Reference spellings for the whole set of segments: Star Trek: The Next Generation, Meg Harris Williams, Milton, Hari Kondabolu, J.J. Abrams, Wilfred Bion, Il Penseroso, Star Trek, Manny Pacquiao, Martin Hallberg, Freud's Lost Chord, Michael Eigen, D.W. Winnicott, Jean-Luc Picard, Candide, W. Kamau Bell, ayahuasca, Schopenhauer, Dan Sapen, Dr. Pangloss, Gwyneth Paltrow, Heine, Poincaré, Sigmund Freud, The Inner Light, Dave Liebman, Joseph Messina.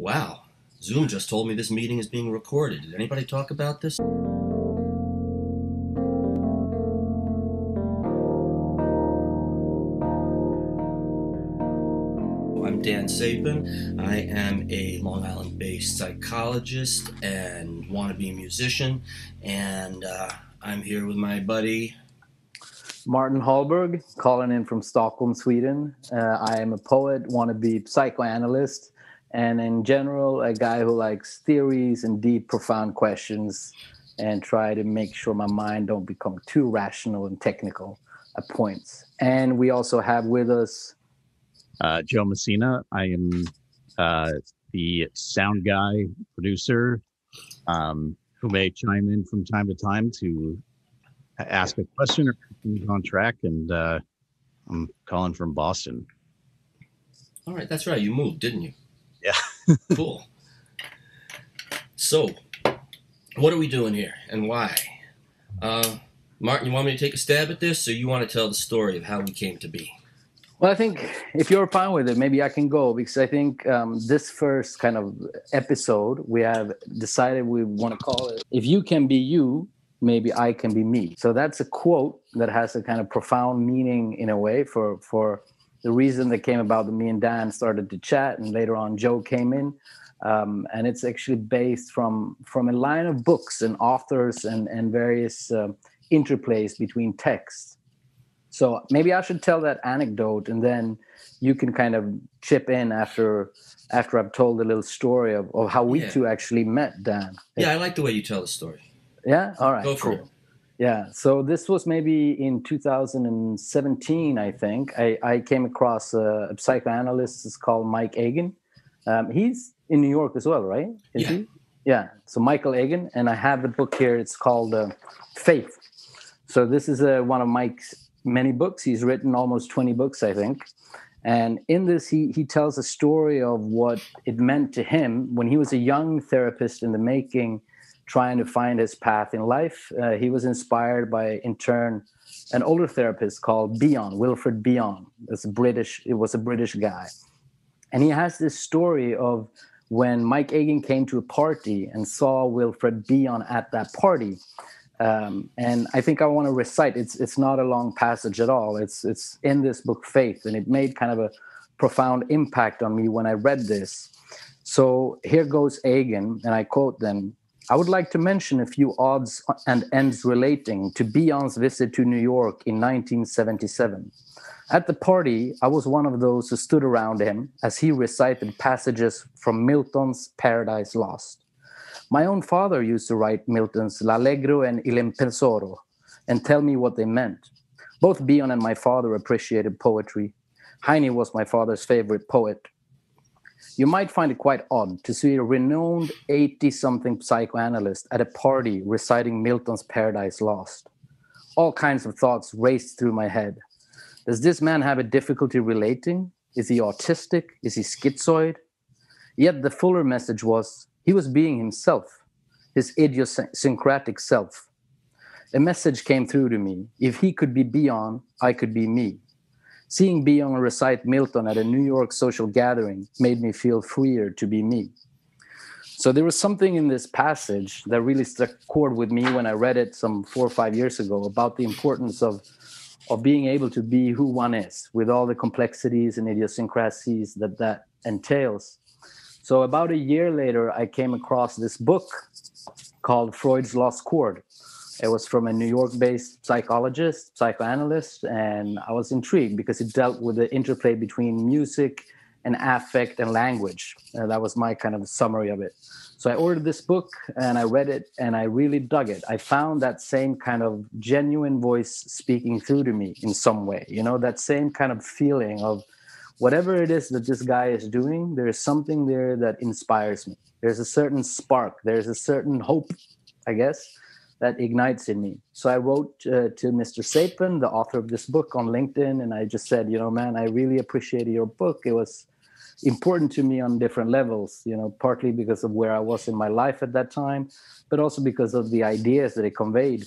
Wow, Zoom just told me this meeting is being recorded. Did anybody talk about this? I'm Dan Sapen. I am a Long Island-based psychologist and wannabe musician, and I'm here with my buddy Martin Hallberg, calling in from Stockholm, Sweden. I am a poet, wannabe psychoanalyst, and in general, a guy who likes theories and deep, profound questions, and try to make sure my mind don't become too rational and technical at points. And we also have with us Joe Messina. I am the sound guy, producer, who may chime in from time to time to ask a question or keep on track. And I'm calling from Boston. All right, that's right. You moved, didn't you? Yeah. Cool. So, what are we doing here and why? Martin, you want me to take a stab at this, or you want to tell the story of how we came to be? Well, I think if you're fine with it, maybe I can go, because I think this first kind of episode, we have decided we want to call it, "If you can be you, maybe I can be me." So that's a quote that has a kind of profound meaning in a way for the reason that came about that me and Dan started to chat, and later on Joe came in. And it's actually based from a line of books and authors and various interplays between texts. So maybe I should tell that anecdote, and then you can kind of chip in after I've told a little story of how we two actually met, Dan. Yeah, I like the way you tell the story. Yeah? All right. Go for it. Yeah, so this was maybe in 2017, I think. I came across a psychoanalyst. It's called Mike Eigen. He's in New York as well, right? Is he? Yeah, so Michael Eigen. And I have the book here. It's called Faith. So this is one of Mike's many books. He's written almost 20 books, I think. And in this, he tells a story of what it meant to him when he was a young therapist in the making, trying to find his path in life. He was inspired by, in turn, an older therapist called Bion, Wilfred Bion. It was a British guy. And he has this story of when Mike Eigen came to a party and saw Wilfred Bion at that party. And I think I want to recite, it's not a long passage at all. It's in this book, Faith, and it made kind of a profound impact on me when I read this. So here goes Eigen, and I quote them. "I would like to mention a few odds and ends relating to Bion's visit to New York in 1977. At the party, I was one of those who stood around him as he recited passages from Milton's Paradise Lost. My own father used to write Milton's L'Allegro and Il Penseroso and tell me what they meant. Both Bion and my father appreciated poetry. Heine was my father's favorite poet. You might find it quite odd to see a renowned 80-something psychoanalyst at a party reciting Milton's Paradise Lost. All kinds of thoughts raced through my head. Does this man have a difficulty relating? Is he autistic? Is he schizoid? Yet the fuller message was, he was being himself, his idiosyncratic self. A message came through to me. If he could be Bion, I could be me. Seeing Bion recite Milton at a New York social gathering made me feel freer to be me." So there was something in this passage that really struck a chord with me when I read it some 4 or 5 years ago about the importance of being able to be who one is with all the complexities and idiosyncrasies that entails. So about a year later, I came across this book called Freud's Lost Chord. It was from a New York-based psychoanalyst, and I was intrigued because it dealt with the interplay between music and affect and language. That was my kind of summary of it. So I ordered this book, and I read it, and I really dug it. I found that same kind of genuine voice speaking through to me in some way, you know, that same kind of feeling of whatever it is that this guy is doing, there is something there that inspires me. There's a certain spark. There's a certain hope, I guess, that ignites in me. So I wrote to Mr. Sapen, the author of this book, on LinkedIn, and I just said, you know, man, I really appreciated your book. It was important to me on different levels, you know, partly because of where I was in my life at that time, but also because of the ideas that it conveyed.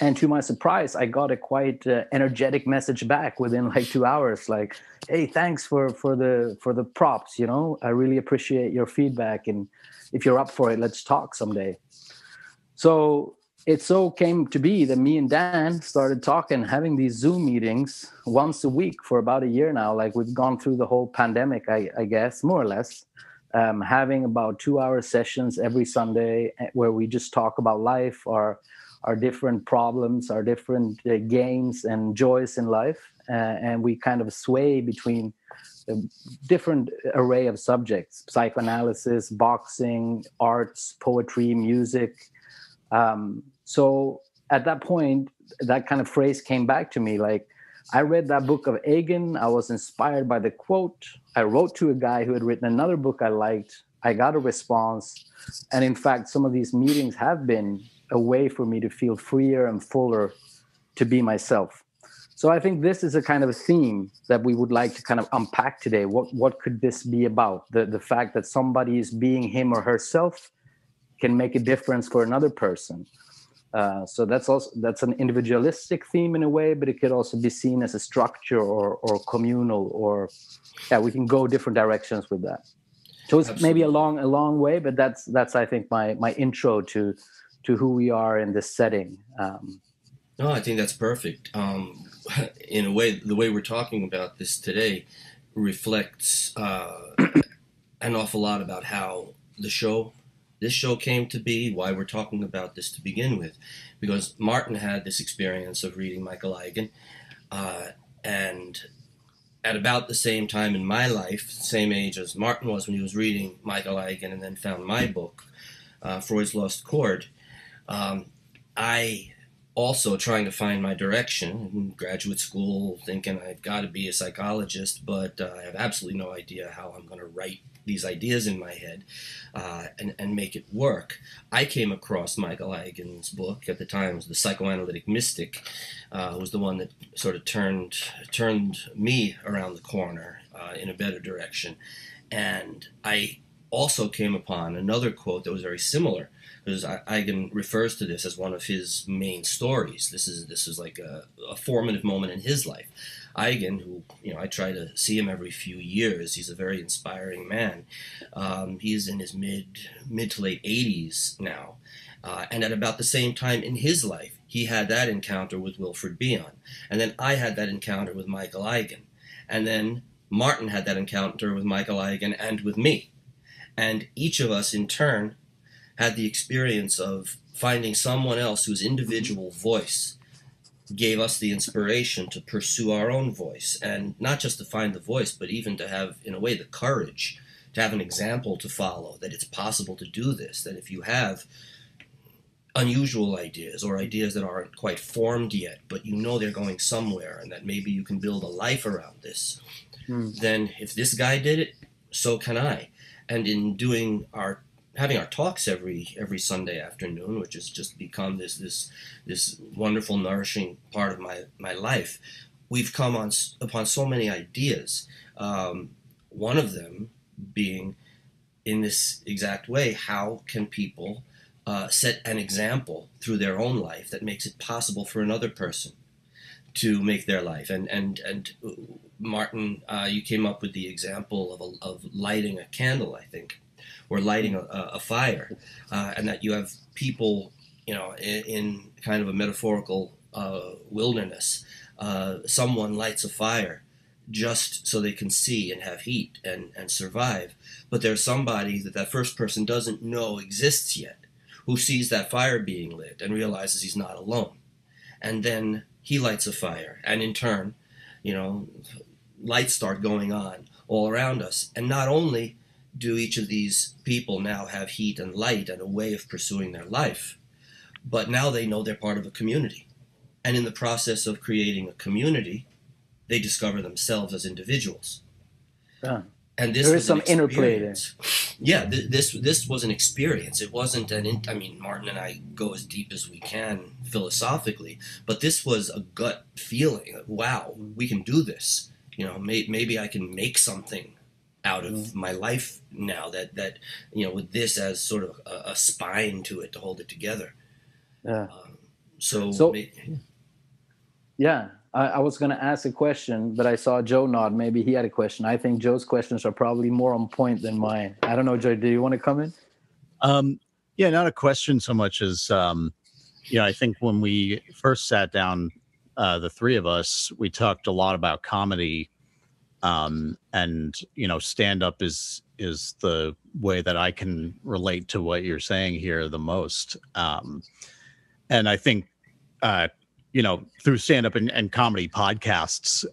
And to my surprise, I got a quite energetic message back within like 2 hours, like, hey, thanks for the props, you know, I really appreciate your feedback. And if you're up for it, let's talk someday. So it so came to be that me and Dan started talking, having these Zoom meetings once a week for about a year now. Like we've gone through the whole pandemic, I guess, more or less, having about 2 hour sessions every Sunday where we just talk about life, our different problems, our different gains and joys in life. And we kind of sway between a different array of subjects, psychoanalysis, boxing, arts, poetry, music. So at that point, that kind of phrase came back to me. Like, I read that book of Eigen. I was inspired by the quote. I wrote to a guy who had written another book I liked. I got a response. And in fact, some of these meetings have been a way for me to feel freer and fuller to be myself. So I think this is a kind of a theme that we would like to kind of unpack today. What could this be about? The fact that somebody is being him or herself can make a difference for another person. So that's an individualistic theme in a way, but it could also be seen as a structure or communal, or yeah, we can go different directions with that. So it's Absolutely. Maybe a long way, but that's I think my intro to who we are in this setting. No, I think that's perfect. In a way, the way we're talking about this today reflects an awful lot about how this show came to be, why we're talking about this to begin with, because Martin had this experience of reading Michael Eigen, and at about the same time in my life, same age as Martin was when he was reading Michael Eigen and then found my book, Freud's Lost Chord. I also trying to find my direction in graduate school, thinking I've got to be a psychologist, but I have absolutely no idea how I'm going to write these ideas in my head and make it work. I came across Michael Eigen's book at the time. It was The Psychoanalytic Mystic. Was the one that sort of turned me around the corner in a better direction. And I also came upon another quote that was very similar, because Eigen refers to this as one of his main stories. This is like a formative moment in his life. Eigen, who, you know, I try to see him every few years. He's a very inspiring man. He's in his mid to late 80s now. And at about the same time in his life, he had that encounter with Wilfred Bion. And then I had that encounter with Michael Eigen. And then Martin had that encounter with Michael Eigen and with me. And each of us in turn had the experience of finding someone else whose individual voice gave us the inspiration to pursue our own voice, and not just to find the voice, but even to have, in a way, the courage to have an example to follow, that it's possible to do this, that if you have unusual ideas or ideas that aren't quite formed yet, but you know they're going somewhere and that maybe you can build a life around this, then if this guy did it, so can I. And in doing having our talks every Sunday afternoon, which has just become this wonderful, nourishing part of my life, we've come upon so many ideas. One of them being, in this exact way, how can people set an example through their own life that makes it possible for another person to make their life? And Martin, you came up with the example of lighting a candle, I think, or lighting a fire, and that you have people, you know, in kind of a metaphorical wilderness. Someone lights a fire just so they can see and have heat and survive. But there's somebody that first person doesn't know exists yet, who sees that fire being lit and realizes he's not alone. And then he lights a fire, and in turn, you know, lights start going on all around us. And not only do each of these people now have heat and light and a way of pursuing their life, but now they know they're part of a community. And in the process of creating a community, they discover themselves as individuals. Yeah. And this there is some interplay there. Yeah, this was an experience. It wasn't Martin and I go as deep as we can philosophically, but this was a gut feeling. Wow, we can do this. You know, maybe I can make something out of my life now that you know, with this as sort of a spine to it to hold it together. Yeah. Yeah, I was going to ask a question, but I saw Joe nod. Maybe he had a question. I think Joe's questions are probably more on point than mine. I don't know, Joe, do you want to come in? Yeah, not a question so much as, you know, I think when we first sat down, the three of us, we talked a lot about comedy. And, you know, stand-up is the way that I can relate to what you're saying here the most. And I think, you know, through stand-up and comedy podcasts,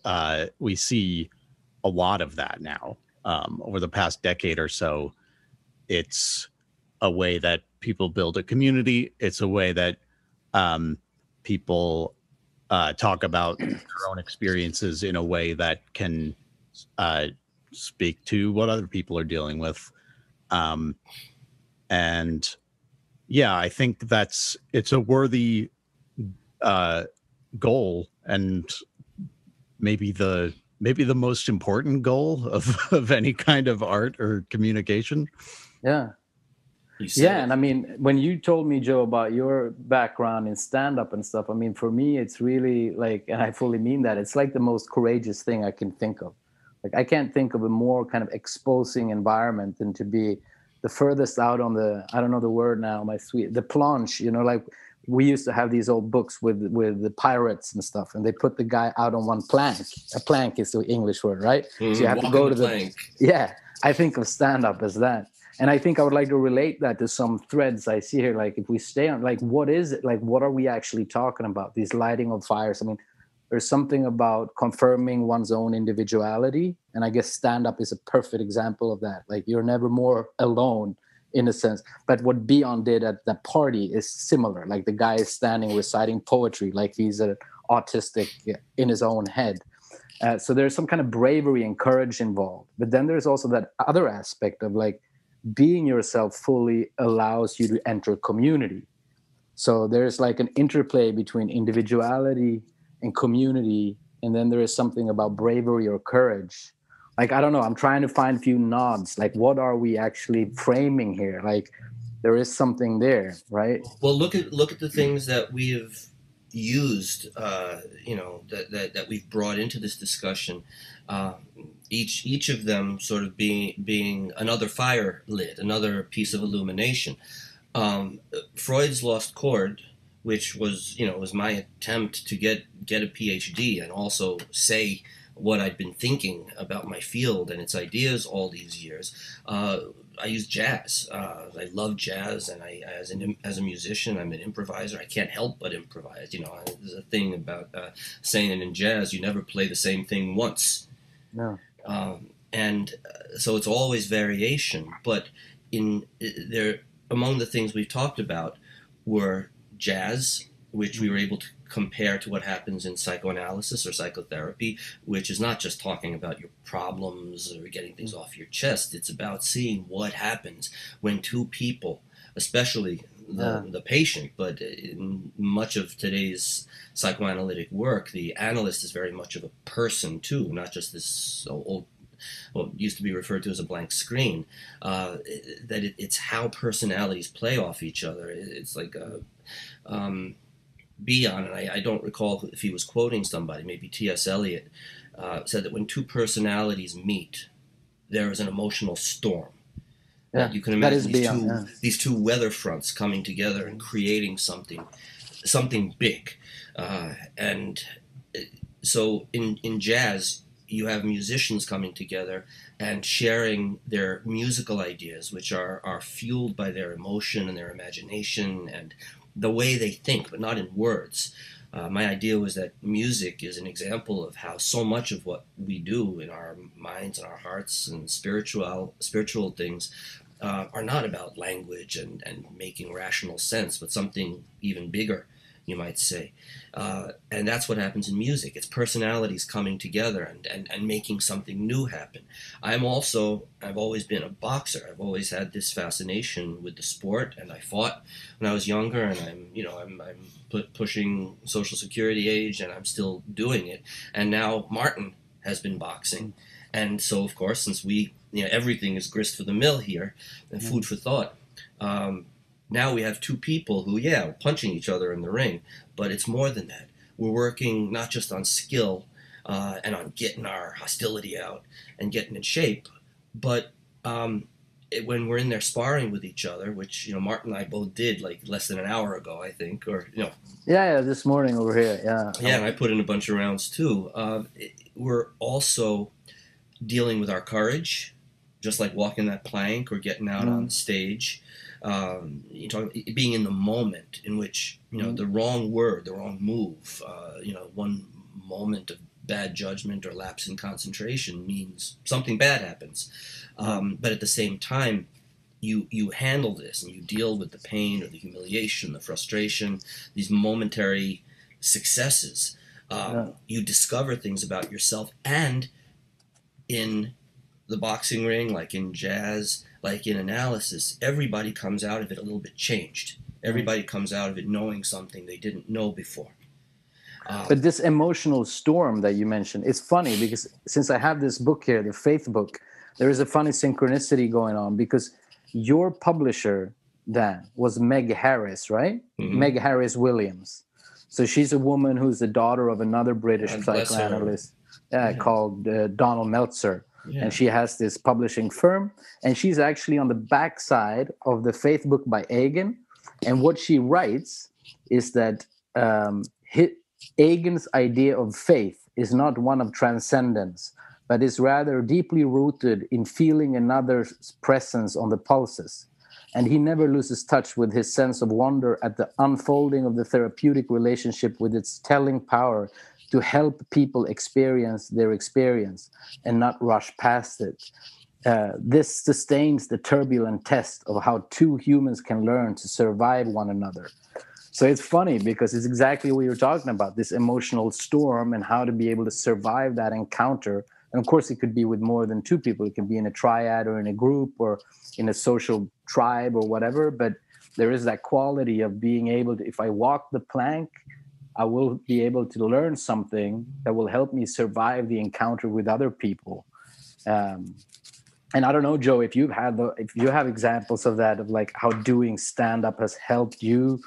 we see a lot of that now. Over the past decade or so, it's a way that people build a community. It's a way that people talk about their own experiences in a way that can speak to what other people are dealing with. And yeah, I think it's a worthy goal, and maybe the most important goal of any kind of art or communication. Yeah. Yeah. And I mean, when you told me, Joe, about your background in stand-up and stuff, I mean, for me, it's really like, and I fully mean that, it's like the most courageous thing I can think of. Like, I can't think of a more kind of exposing environment than to be the furthest out on the, I don't know the word now, the planche, you know, like we used to have these old books with the pirates and stuff, and they put the guy out on one plank. A plank is the English word, right? Mm-hmm. So you have to go to the plank. Yeah, I think of stand-up as that. And I think I would like to relate that to some threads I see here. Like, if we stay on, like, what is it? Like, what are we actually talking about? These lighting of fires. I mean, there's something about confirming one's own individuality. And I guess stand-up is a perfect example of that. Like, you're never more alone in a sense. But what Bion did at the party is similar. Like, the guy is standing reciting poetry like he's an autistic in his own head. So there's some kind of bravery and courage involved. But then there's also that other aspect of, like, being yourself fully allows you to enter community. So there's like an interplay between individuality and community, and then there is something about bravery or courage. Like, I don't know, I'm trying to find a few nods. Like, what are we actually framing here? Like, there is something there, right? Well, look at the things that we've used, you know, that we've brought into this discussion. Each of them sort of being another fire lit, another piece of illumination. Freud's Lost Chord, which was, you know, was my attempt to get a PhD and also say what I'd been thinking about my field and its ideas all these years. I use jazz. I love jazz, and I, as a musician, I'm an improviser. I can't help but improvise. You know, there's a thing about saying in jazz, you never play the same thing once. No. And so it's always variation. But among the things we've talked about were jazz, which we were able to compare to what happens in psychoanalysis or psychotherapy, which is not just talking about your problems or getting things off your chest. It's about seeing what happens when two people, especially the patient, but in much of today's psychoanalytic work, the analyst is very much of a person too, not just this old, well, used to be referred to as a blank screen, that it's how personalities play off each other. It's like a... Bion, and I don't recall if he was quoting somebody, maybe T.S. Eliot, said that when two personalities meet, there is an emotional storm. Yeah, you can imagine these two weather fronts coming together and creating something big. And so in jazz, you have musicians coming together and sharing their musical ideas, which are fueled by their emotion and their imagination and the way they think, but not in words. My idea was that music is an example of how so much of what we do in our minds and our hearts and spiritual things are not about language and making rational sense, but something even bigger, you might say. And that's what happens in music. It's personalities coming together and making something new happen. I've always been a boxer. I've always had this fascination with the sport, and I fought when I was younger, and I'm pushing Social Security age, and I'm still doing it. And now Martin has been boxing. And so, of course, since everything is grist for the mill here and food for thought, Now we have two people who, yeah, are punching each other in the ring, but it's more than that. We're working not just on skill and on getting our hostility out and getting in shape, but when we're in there sparring with each other, which, you know, Martin and I both did like less than an hour ago, I think, or, you know. Yeah, this morning over here, yeah. Yeah, and I put in a bunch of rounds too. We're also dealing with our courage, just like walking that plank or getting out on stage. You talk being in the moment in which, you know, the wrong word, the wrong move, you know, one moment of bad judgment or lapse in concentration means something bad happens. But at the same time, you handle this and you deal with the pain or the humiliation, the frustration, these momentary successes. You discover things about yourself, and in the boxing ring, like in jazz, like in analysis, everybody comes out of it a little bit changed. Everybody comes out of it knowing something they didn't know before. But this emotional storm that you mentioned, it's funny because since I have this book here, the Faith book, there is a funny synchronicity going on because your publisher, Dan, was Meg Harris, right? Mm-hmm. Meg Harris Williams. So she's a woman who's the daughter of another British psychoanalyst called Donald Meltzer. Yeah. And she has this publishing firm, and she's actually on the backside of the Faith book by Eigen. And what she writes is that Eigen's idea of faith is not one of transcendence, but is rather deeply rooted in feeling another's presence on the pulses. And he never loses touch with his sense of wonder at the unfolding of the therapeutic relationship with its telling power to help people experience their experience and not rush past it. This sustains the turbulent test of how two humans can learn to survive one another. So it's funny because it's exactly what you're talking about, this emotional storm and how to be able to survive that encounter. And of course, it could be with more than two people. It can be in a triad or in a group or in a social tribe or whatever. But there is that quality of being able to, if I walk the plank, I will be able to learn something that will help me survive the encounter with other people. And I don't know, Joe, if you've had if you have examples of that, of like how doing stand-up has helped you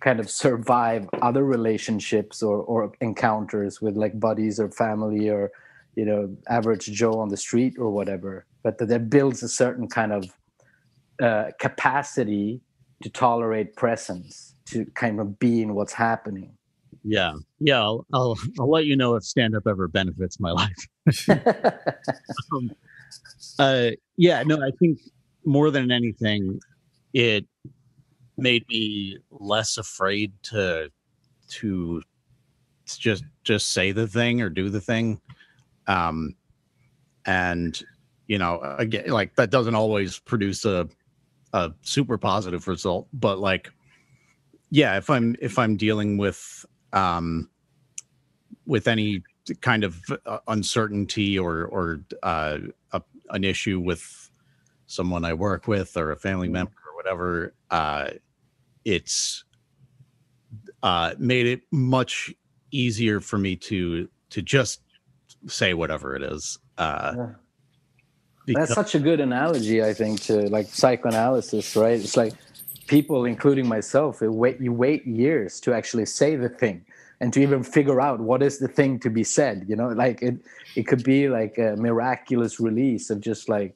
kind of survive other relationships or encounters with like buddies or family or, you know, average Joe on the street or whatever, but that builds a certain kind of capacity to tolerate presence, to kind of be in what's happening. Yeah. I'll let you know if stand-up ever benefits my life. I think more than anything, it made me less afraid to just say the thing or do the thing. And, you know, again, like that doesn't always produce a super positive result, but like, yeah, if I'm dealing with any kind of uncertainty or an issue with someone I work with or a family member or whatever, it's made it much easier for me to just say whatever it is. That's such a good analogy, I think, to like psychoanalysis, right? It's like people, including myself, you wait years to actually say the thing and to even figure out what is the thing to be said, you know, like it could be like a miraculous release of just like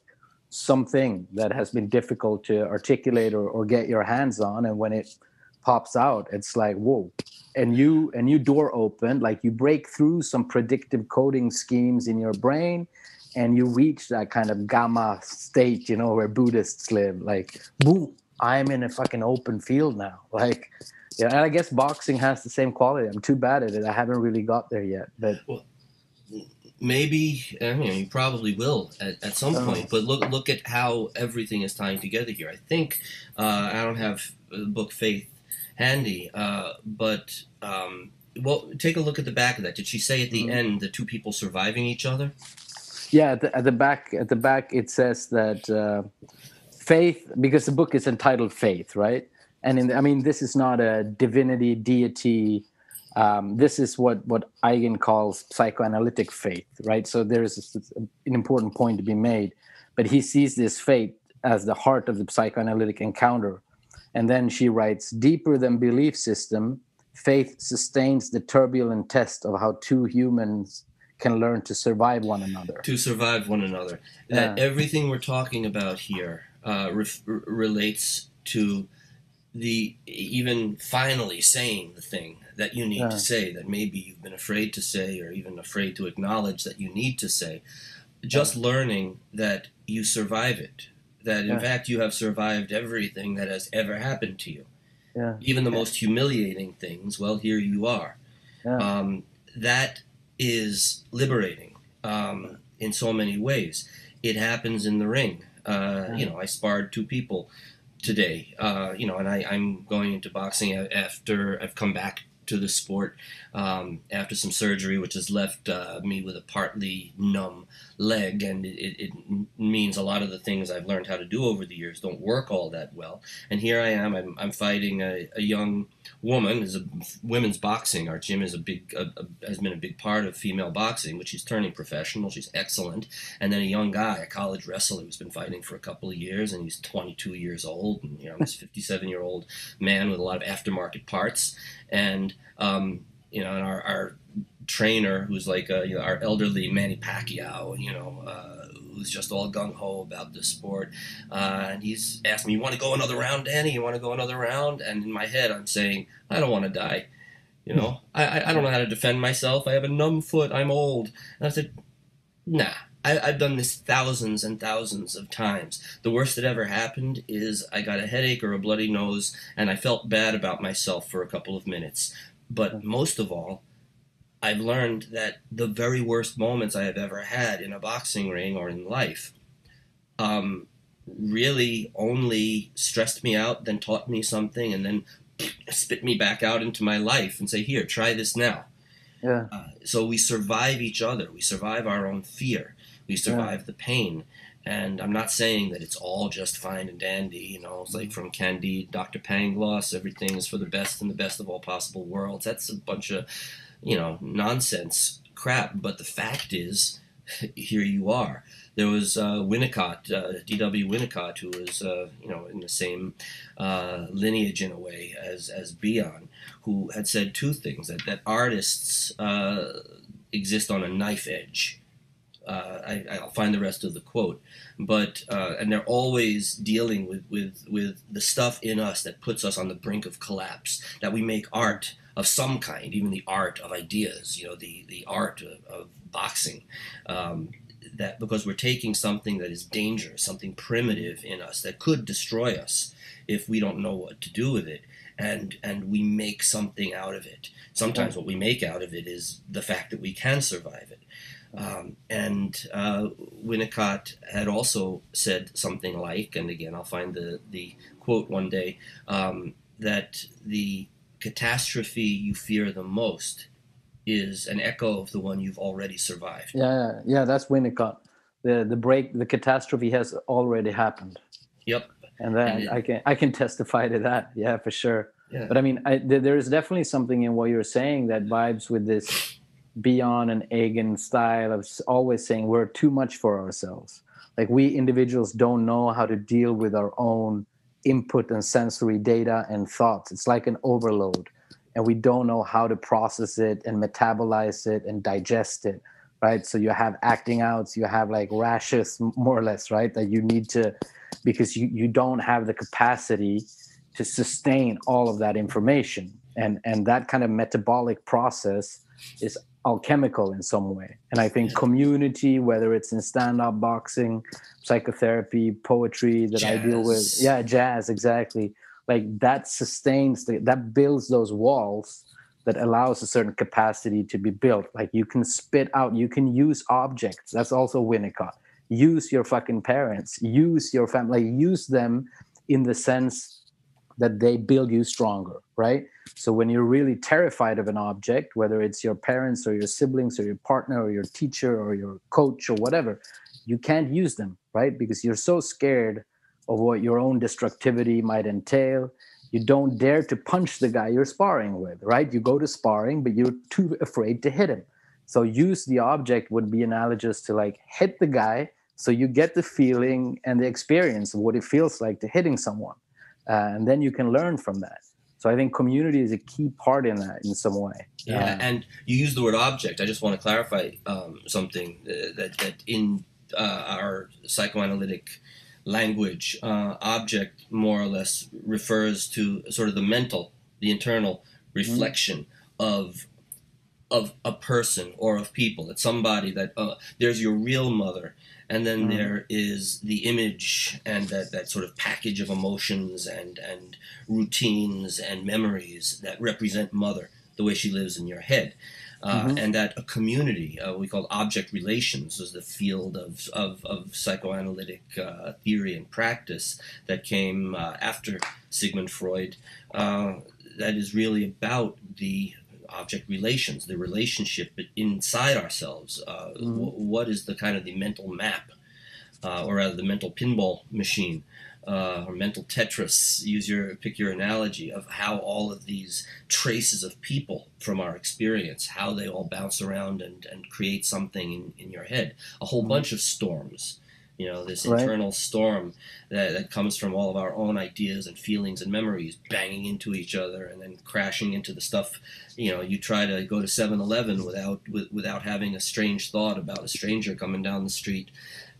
something that has been difficult to articulate or get your hands on. And when it pops out, it's like, whoa, and you door open, like you break through some predictive coding schemes in your brain and you reach that kind of gamma state, you know, where Buddhists live, like, boom, I'm in a fucking open field now. Like, yeah, and I guess boxing has the same quality. I'm too bad at it. I haven't really got there yet. But well, maybe, I mean, you probably will at some point. But look at how everything is tying together here. I think I don't have the book Faith handy, but well, take a look at the back of that. Did she say at the end the two people surviving each other? Yeah, at the back it says that. Faith, because the book is entitled Faith, right? And this is not a divinity, deity. This is what Eigen calls psychoanalytic faith, right? So there is an important point to be made. But he sees this faith as the heart of the psychoanalytic encounter. And then she writes, deeper than belief system, faith sustains the turbulent test of how two humans can learn to survive one another. That everything we're talking about here relates to the even finally saying the thing that you need to say, that maybe you've been afraid to say or even afraid to acknowledge that you need to say. Just learning that you survive it, that in fact you have survived everything that has ever happened to you. Yeah. Even the most humiliating things, well, here you are. Yeah. That is liberating in so many ways. It happens in the ring. You know, I sparred two people today, you know, and I'm going into boxing after I've come back to the sport after some surgery, which has left me with a partly numb leg, and it means a lot of the things I've learned how to do over the years don't work all that well. And here I am, I'm fighting a young woman. Is women's boxing. Our gym is has been a big part of female boxing, which she's turning professional. She's excellent. And then a young guy, a college wrestler who's been fighting for a couple of years, and he's 22 years old, and you know, this 57-year-old man with a lot of aftermarket parts. And you know, and our trainer, who's like you know, our elderly Manny Pacquiao, you know, who's just all gung ho about the sport, and he's asked me, "You want to go another round, Danny? You want to go another round?" And in my head, I'm saying, "I don't want to die. You know, I don't know how to defend myself. I have a numb foot. I'm old." And I said, "Nah." I've done this thousands and thousands of times. The worst that ever happened is I got a headache or a bloody nose, and I felt bad about myself for a couple of minutes. But most of all, I've learned that the very worst moments I have ever had in a boxing ring or in life really only stressed me out, then taught me something, and then spit me back out into my life and say, here, try this now. Yeah. So we survive each other. We survive our own fear. We survive the pain. And I'm not saying that it's all just fine and dandy, you know, it's like from Candide, Dr. Pangloss, everything is for the best and the best of all possible worlds. That's a bunch of, you know, nonsense crap. But the fact is, here you are. There was Winnicott, D.W. Winnicott, who was, you know, in the same lineage in a way as Bion, who had said two things, that artists exist on a knife edge. I'll find the rest of the quote, but and they're always dealing with the stuff in us that puts us on the brink of collapse, that we make art of some kind, even the art of ideas, you know, the art of boxing, that because we're taking something that is dangerous, something primitive in us that could destroy us if we don't know what to do with it, and we make something out of it. Sometimes what we make out of it is the fact that we can survive it. And Winnicott had also said something like, and again, I'll find the quote one day, that the catastrophe you fear the most is an echo of the one you've already survived. Yeah, that's Winnicott. The catastrophe has already happened. Yep. And then I can testify to that. Yeah, for sure. Yeah. But I mean, there is definitely something in what you're saying that vibes with this Bion and Eigen style of always saying we're too much for ourselves. Like we individuals don't know how to deal with our own input and sensory data and thoughts. It's like an overload, and we don't know how to process it and metabolize it and digest it, right? So you have acting outs, you have like rashes, more or less, right? That you need to, because you don't have the capacity to sustain all of that information. And that kind of metabolic process is alchemical in some way. And I think community, whether it's in stand-up, boxing, psychotherapy, poetry that jazz. I deal with. Yeah, jazz, exactly. Like that sustains, that builds those walls that allows a certain capacity to be built. Like you can spit out, you can use objects. That's also Winnicott. Use your fucking parents, use your family, use them in the sense that they build you stronger, right? So when you're really terrified of an object, whether it's your parents or your siblings or your partner or your teacher or your coach or whatever, you can't use them, right? Because you're so scared of what your own destructivity might entail. You don't dare to punch the guy you're sparring with, right? You go to sparring, but you're too afraid to hit him. So use the object would be analogous to like hit the guy so you get the feeling and the experience of what it feels like to hitting someone. and then you can learn from that. So I think community is a key part in that in some way. Yeah, and you use the word object. I just want to clarify something that in our psychoanalytic language, object more or less refers to sort of the mental, the internal reflection of a person or of people. It's somebody that there's your real mother, and then there is the image and that sort of package of emotions and routines and memories that represent mother, the way she lives in your head. And that a community, we call object relations, is the field of psychoanalytic theory and practice that came after Sigmund Freud, that is really about the object relations, the relationship inside ourselves. What is the kind of the mental map, or rather the mental pinball machine, or mental Tetris, pick your analogy, of how all of these traces of people from our experience, how they all bounce around and create something in your head. A whole bunch of storms, this internal storm that comes from all of our own ideas and feelings and memories banging into each other and then crashing into the stuff. You try to go to 7-Eleven without having a strange thought about a stranger coming down the street.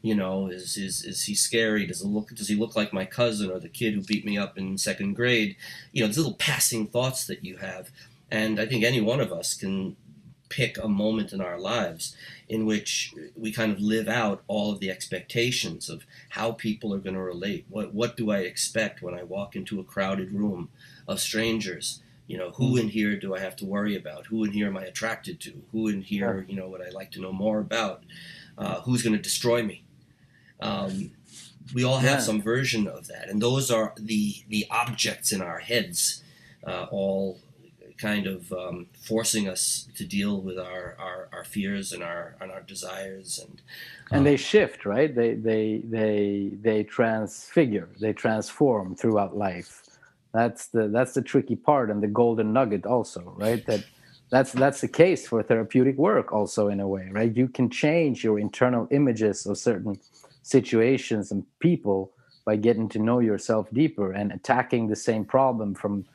Is he scary? Does he look like my cousin or the kid who beat me up in second grade? These little passing thoughts that you have. And I think any one of us can pick a moment in our lives in which we kind of live out all of the expectations of how people are going to relate. What do I expect when I walk into a crowded room of strangers? Who in here do I have to worry about? Who in here am I attracted to? Who in here, would I like to know more about? Who's going to destroy me? We all have some version of that. And those are the objects in our heads, all kind of forcing us to deal with our fears and our desires, and they shift, right? They transfigure, they transform throughout life. That's the tricky part and the golden nugget also, right? That's the case for therapeutic work also, in a way, right? You can change your internal images of certain situations and people by getting to know yourself deeper and attacking the same problem from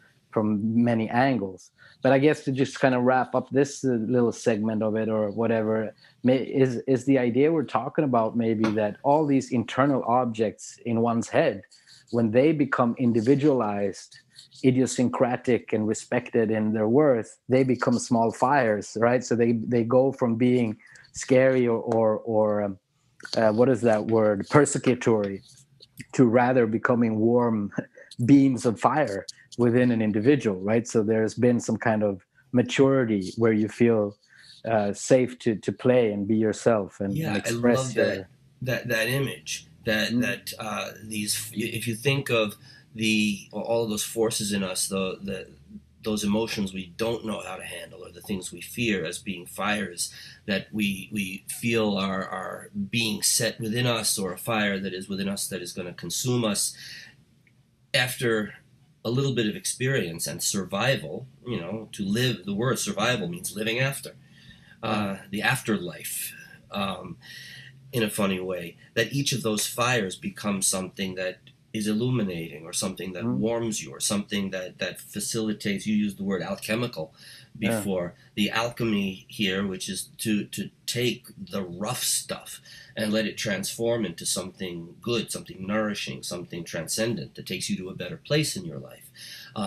many angles. But I guess to just kind of wrap up this little segment of it or whatever, is the idea we're talking about maybe that all these internal objects in one's head, when they become individualized, idiosyncratic, and respected in their worth, they become small fires, right? So they go from being scary or what is that word, persecutory, to rather becoming warm beams of fire within an individual, right? So there's been some kind of maturity where you feel safe to play and be yourself and express. I love that image. That these, if you think of all of those forces in us, those emotions we don't know how to handle, or the things we fear, as being fires that we feel are being set within us, or a fire that is within us that is going to consume us. After a little bit of experience and survival, to live, the word survival means living after, the afterlife, in a funny way, that each of those fires becomes something that is illuminating, or something that warms you, or something that facilitates. You used the word alchemical before. The alchemy here, which is to take the rough stuff and let it transform into something good, something nourishing, something transcendent that takes you to a better place in your life.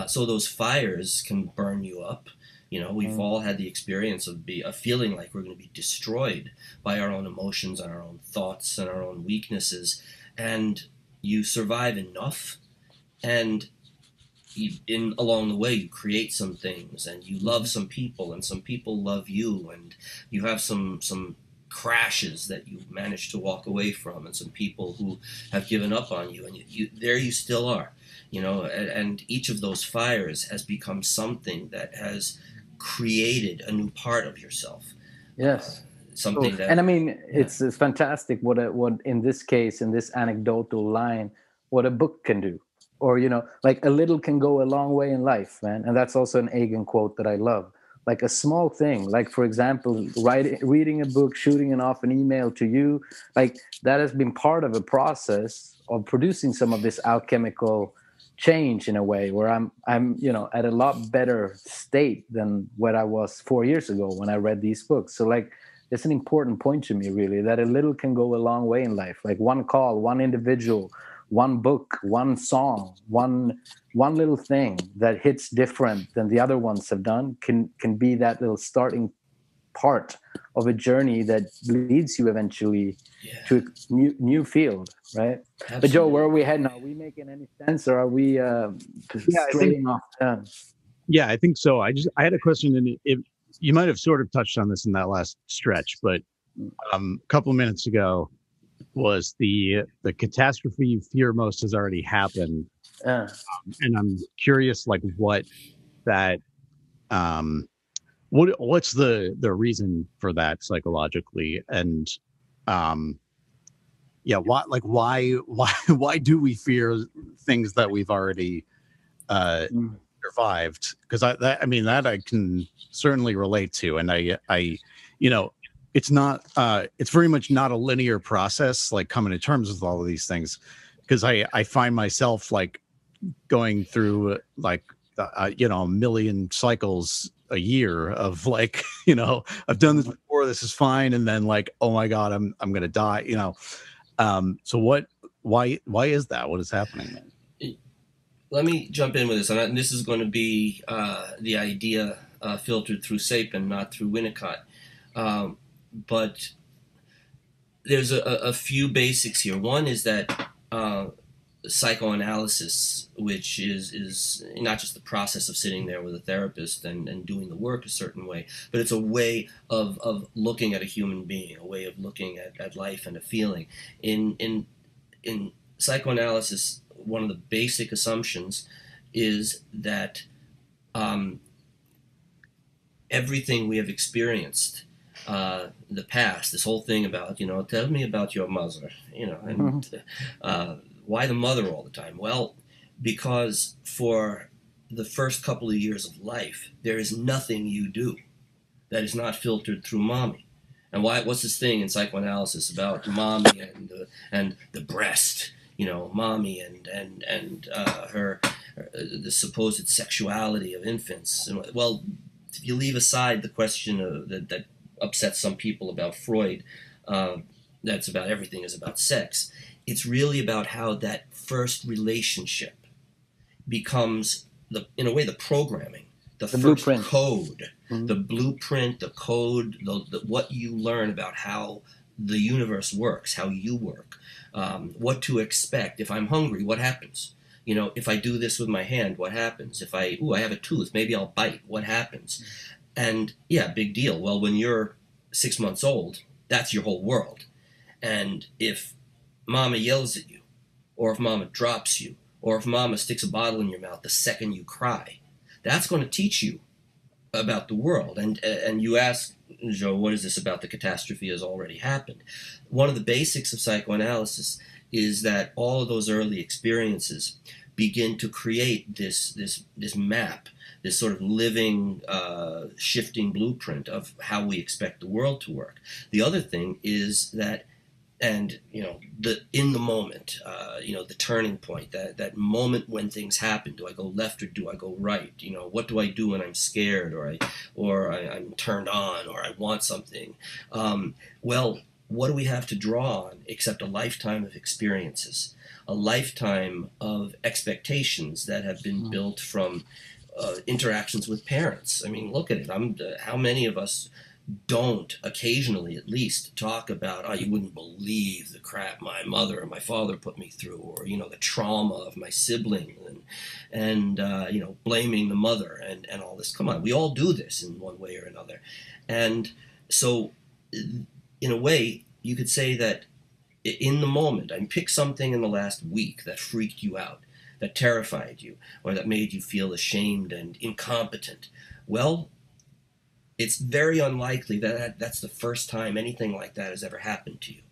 So those fires can burn you up. We've all had the experience of feeling like we're going to be destroyed by our own emotions and our own thoughts and our own weaknesses. And you survive enough, and along the way you create some things, and you love some people, and some people love you, and you have some crashes that you manage to walk away from, and some people who have given up on you, and you still are. And each of those fires has become something that has created a new part of yourself. Yes. Something that, and I mean, it's fantastic what in this case, in this anecdotal line, what a book can do, or like a little can go a long way in life, man. And that's also an Eigen quote that I love. Like a small thing, like for example, reading a book, shooting it off an email to you, like that has been part of a process of producing some of this alchemical change in a way where I'm at a lot better state than what I was 4 years ago when I read these books. So like it's an important point to me really that a little can go a long way in life. Like one call, one individual, one book, one song, one little thing that hits different than the other ones have done can be that little starting part of a journey that leads you eventually to a new field, right? Absolutely. But Joe, where are we heading? Are we making any sense, or are we straying off? Yeah, I think so. I had a question, and you might have sort of touched on this in that last stretch, but a couple of minutes ago was the catastrophe you fear most has already happened, and I'm curious, like what that what's the reason for that psychologically, and why do we fear things that we've already survived? Because I can certainly relate to, and I it's not it's very much not a linear process, like coming to terms with all of these things, because I find myself like going through a million cycles a year of like, I've done this before, this is fine, and then like, oh my God, I'm gonna die, so why is that? What is happening then? Let me jump in with this, and this is going to be the idea filtered through Sapen, not through Winnicott. But there's a few basics here. One is that psychoanalysis, which is not just the process of sitting there with a therapist and doing the work a certain way, but it's a way of looking at a human being, a way of looking at life and a feeling. In psychoanalysis, one of the basic assumptions is that everything we have experienced, the past, this whole thing about, tell me about your mother, and why the mother all the time? Well, because for the first couple of years of life, there is nothing you do that is not filtered through mommy. And what's this thing in psychoanalysis about mommy and the breast, mommy and her the supposed sexuality of infants? Well, if you leave aside the question that upsets some people about Freud, that's about everything is about sex. It's really about how that first relationship becomes, the programming, the first blueprint. Code, mm-hmm. The blueprint, the code, what you learn about how the universe works, how you work, what to expect. If I'm hungry, what happens? If I do this with my hand, what happens? If I have a tooth, maybe I'll bite, what happens? And yeah, big deal. Well, when you're 6 months old, that's your whole world. And if mama yells at you, or if mama drops you, or if mama sticks a bottle in your mouth the second you cry, that's going to teach you about the world. And you ask, Joe, what is this about the catastrophe has already happened? One of the basics of psychoanalysis is that all of those early experiences begin to create this map, this sort of living, shifting blueprint of how we expect the world to work. The other thing is that, in the moment, the turning point, that moment when things happen, do I go left or do I go right? What do I do when I'm scared or I'm turned on or I want something? Well, what do we have to draw on except a lifetime of experiences, a lifetime of expectations that have been built from interactions with parents. I mean, look at it. How many of us don't occasionally at least talk about, oh, you wouldn't believe the crap my mother or my father put me through, or, the trauma of my sibling and blaming the mother and all this. Come on, we all do this in one way or another. And so in a way, you could say that in the moment, pick something in the last week that freaked you out, that terrified you, or that made you feel ashamed and incompetent. Well, it's very unlikely that that's the first time anything like that has ever happened to you.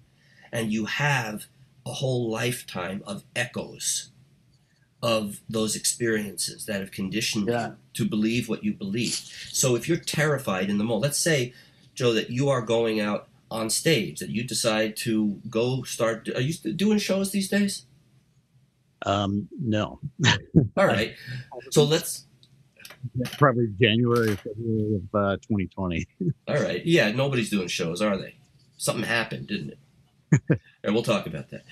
And you have a whole lifetime of echoes of those experiences that have conditioned you to believe what you believe. So if you're terrified in the moment, let's say, Joe, that you are going out on stage, that you decide to go start, are you doing shows these days? No. All right. So let's. Probably January, February of 2020. All right. Yeah, nobody's doing shows, are they? Something happened, didn't it? And we'll talk about that.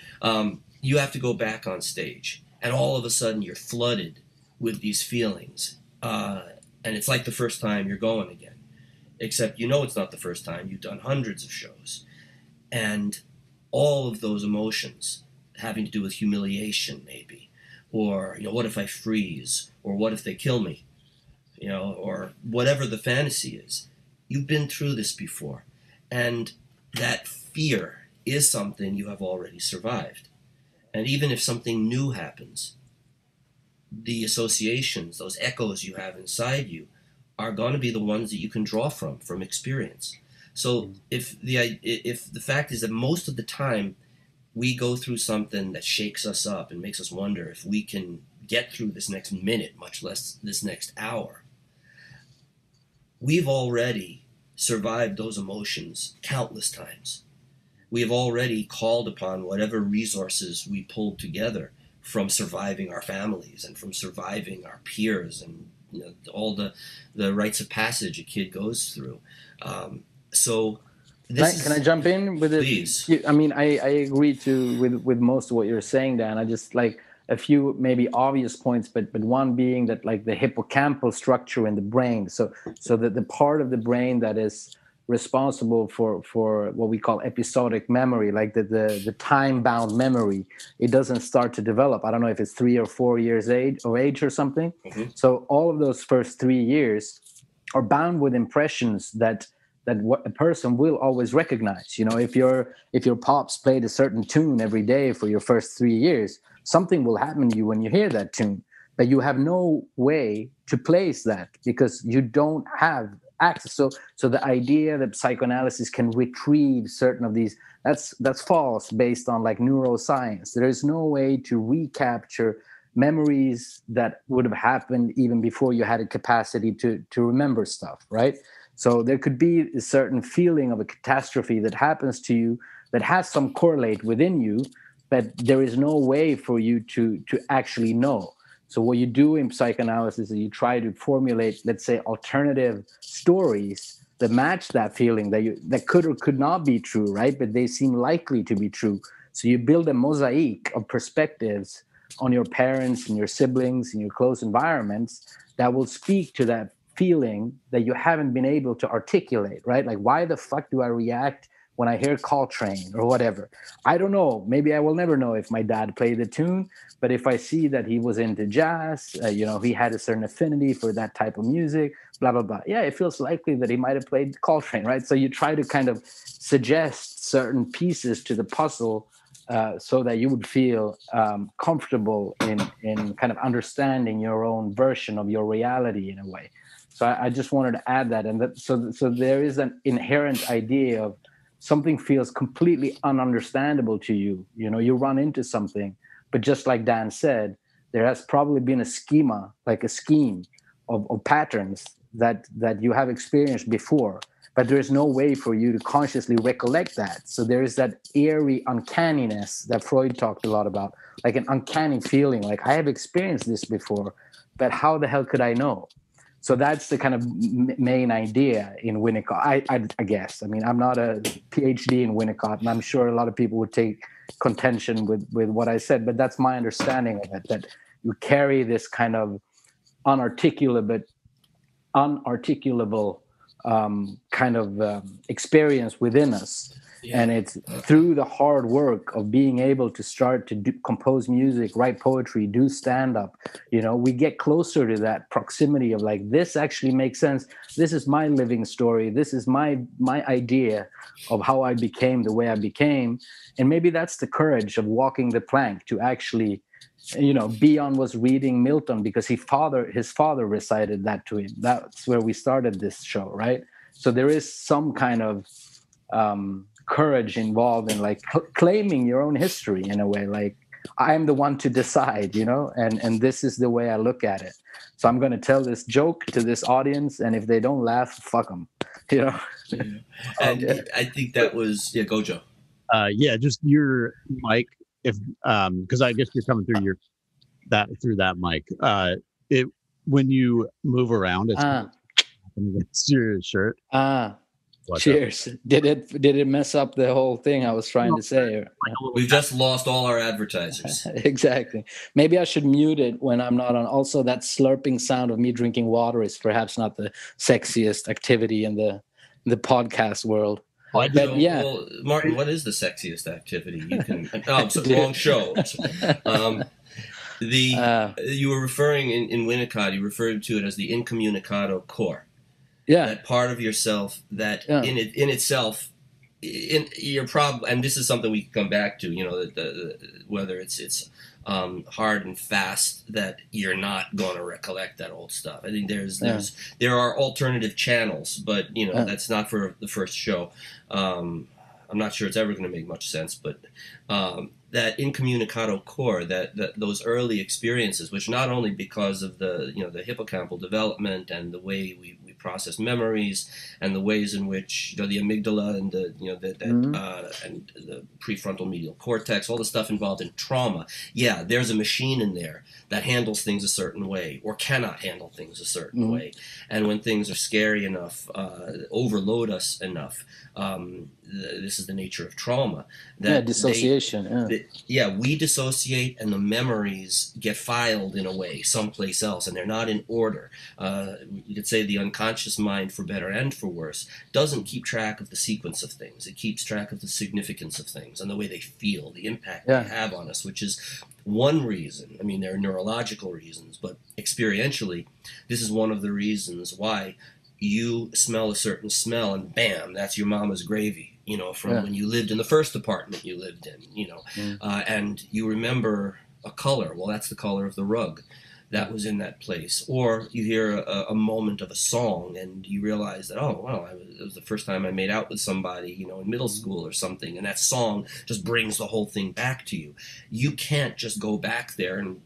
You have to go back on stage, and all of a sudden you're flooded with these feelings. And it's like the first time you're going again, except you know it's not the first time. You've done hundreds of shows. And all of those emotions having to do with humiliation, maybe, or, you know, what if I freeze, or what if they kill me, you know, or whatever the fantasy is. You've been through this before. And that fear is something you have already survived. And even if something new happens, the associations, those echoes you have inside you, are going to be the ones that you can draw from experience. So if the fact is that most of the time we go through something that shakes us up and makes us wonder if we can get through this next minute, much less this next hour, we've already survived those emotions countless times. We have already called upon whatever resources we pulled together from surviving our families and from surviving our peers and, you know, all the rites of passage a kid goes through. So this can I jump in with it? Please. I mean, I agree with most of what you're saying there, and I just like a few maybe obvious points, but one being that like the hippocampal structure in the brain, so that the part of the brain that is responsible for what we call episodic memory, like the time-bound memory, it doesn't start to develop. I don't know if it's 3 or 4 years age or something. Mm-hmm. So all of those first 3 years are bound with impressions that a person will always recognize. You know, if your pops played a certain tune every day for your first 3 years, something will happen to you when you hear that tune, but you have no way to place that because you don't have access. So the idea that psychoanalysis can retrieve certain of these, that's false based on like neuroscience. There is no way to recapture memories that would have happened even before you had a capacity to remember stuff, right? So there could be a certain feeling of a catastrophe that happens to you that has some correlate within you, but there is no way for you to actually know. So what you do in psychoanalysis is you try to formulate, let's say, alternative stories that match that feeling that could or could not be true, right? But they seem likely to be true. So you build a mosaic of perspectives on your parents and your siblings and your close environments that will speak to that feeling that you haven't been able to articulate, right? Like, why the fuck do I react when I hear Coltrane or whatever? I don't know. Maybe I will never know if my dad played the tune, but if I see that he was into jazz, you know, he had a certain affinity for that type of music, blah, blah, blah. Yeah, it feels likely that he might have played Coltrane, right? So you try to kind of suggest certain pieces to the puzzle so that you would feel comfortable in kind of understanding your own version of your reality in a way. So I just wanted to add that. And that, so there is an inherent idea of something feels completely ununderstandable to you. You know, you run into something, but just like Dan said, there has probably been a schema, like a scheme of patterns that you have experienced before, but there is no way for you to consciously recollect that. So there is that eerie uncanniness that Freud talked a lot about, like an uncanny feeling, like I have experienced this before, but how the hell could I know? So that's the kind of main idea in Winnicott, I guess. I mean, I'm not a PhD in Winnicott, and I'm sure a lot of people would take contention with what I said, but that's my understanding of it, that you carry this kind of unarticulable kind of experience within us. Yeah. And it's through the hard work of being able to start to compose music, write poetry, do stand-up, you know, we get closer to that proximity of like, this actually makes sense. This is my living story. This is my idea of how I became the way I became. And maybe that's the courage of walking the plank to actually, you know, Bion was reading Milton because his father recited that to him. That's where we started this show, right? So there is some kind of... courage involved in like claiming your own history in a way, like I'm the one to decide, you know, and this is the way I look at it. So I'm going to tell this joke to this audience, and if they don't laugh, fuck them, you know. Yeah. And I think that was Gojo. Yeah, just your mic, if because I guess you're coming through your that through that mic. It when you move around, it's against your shirt. Cheers. Up. Did it mess up the whole thing I was trying to say? We've just lost all our advertisers. Exactly. Maybe I should mute it when I'm not on. Also, that slurping sound of me drinking water is perhaps not the sexiest activity in the podcast world. But, yeah. Well, Martin, what is the sexiest activity? You can. Oh, it's a long show. You were referring in Winnicott, you referred to it as the incommunicado core. Yeah, that part of yourself that in itself, your problem, and this is something we can come back to. You know, whether it's hard and fast that you're not going to recollect that old stuff. I think there are alternative channels, but you know that's not for the first show. I'm not sure it's ever going to make much sense, but that incommunicado core, that those early experiences, which not only because of the hippocampal development and the way we process memories and the ways in which the amygdala and and the prefrontal medial cortex, all the stuff involved in trauma. Yeah, there's a machine in there that handles things a certain way or cannot handle things a certain way. And when things are scary enough, overload us enough, this is the nature of trauma. Dissociation. We dissociate, and the memories get filed in a way someplace else, and they're not in order. You could say the unconscious mind, for better and for worse, doesn't keep track of the sequence of things. It keeps track of the significance of things and the way they feel, the impact they have on us, which is one reason. I mean, there are neurological reasons, but experientially, this is one of the reasons why you smell a certain smell and bam, that's your mama's gravy. You know, from when you lived in the first apartment you lived in, you know, and you remember a color. Well, that's the color of the rug that was in that place. Or you hear a moment of a song and you realize that, oh, well, it was the first time I made out with somebody, you know, in middle school or something. And that song just brings the whole thing back to you. You can't just go back there and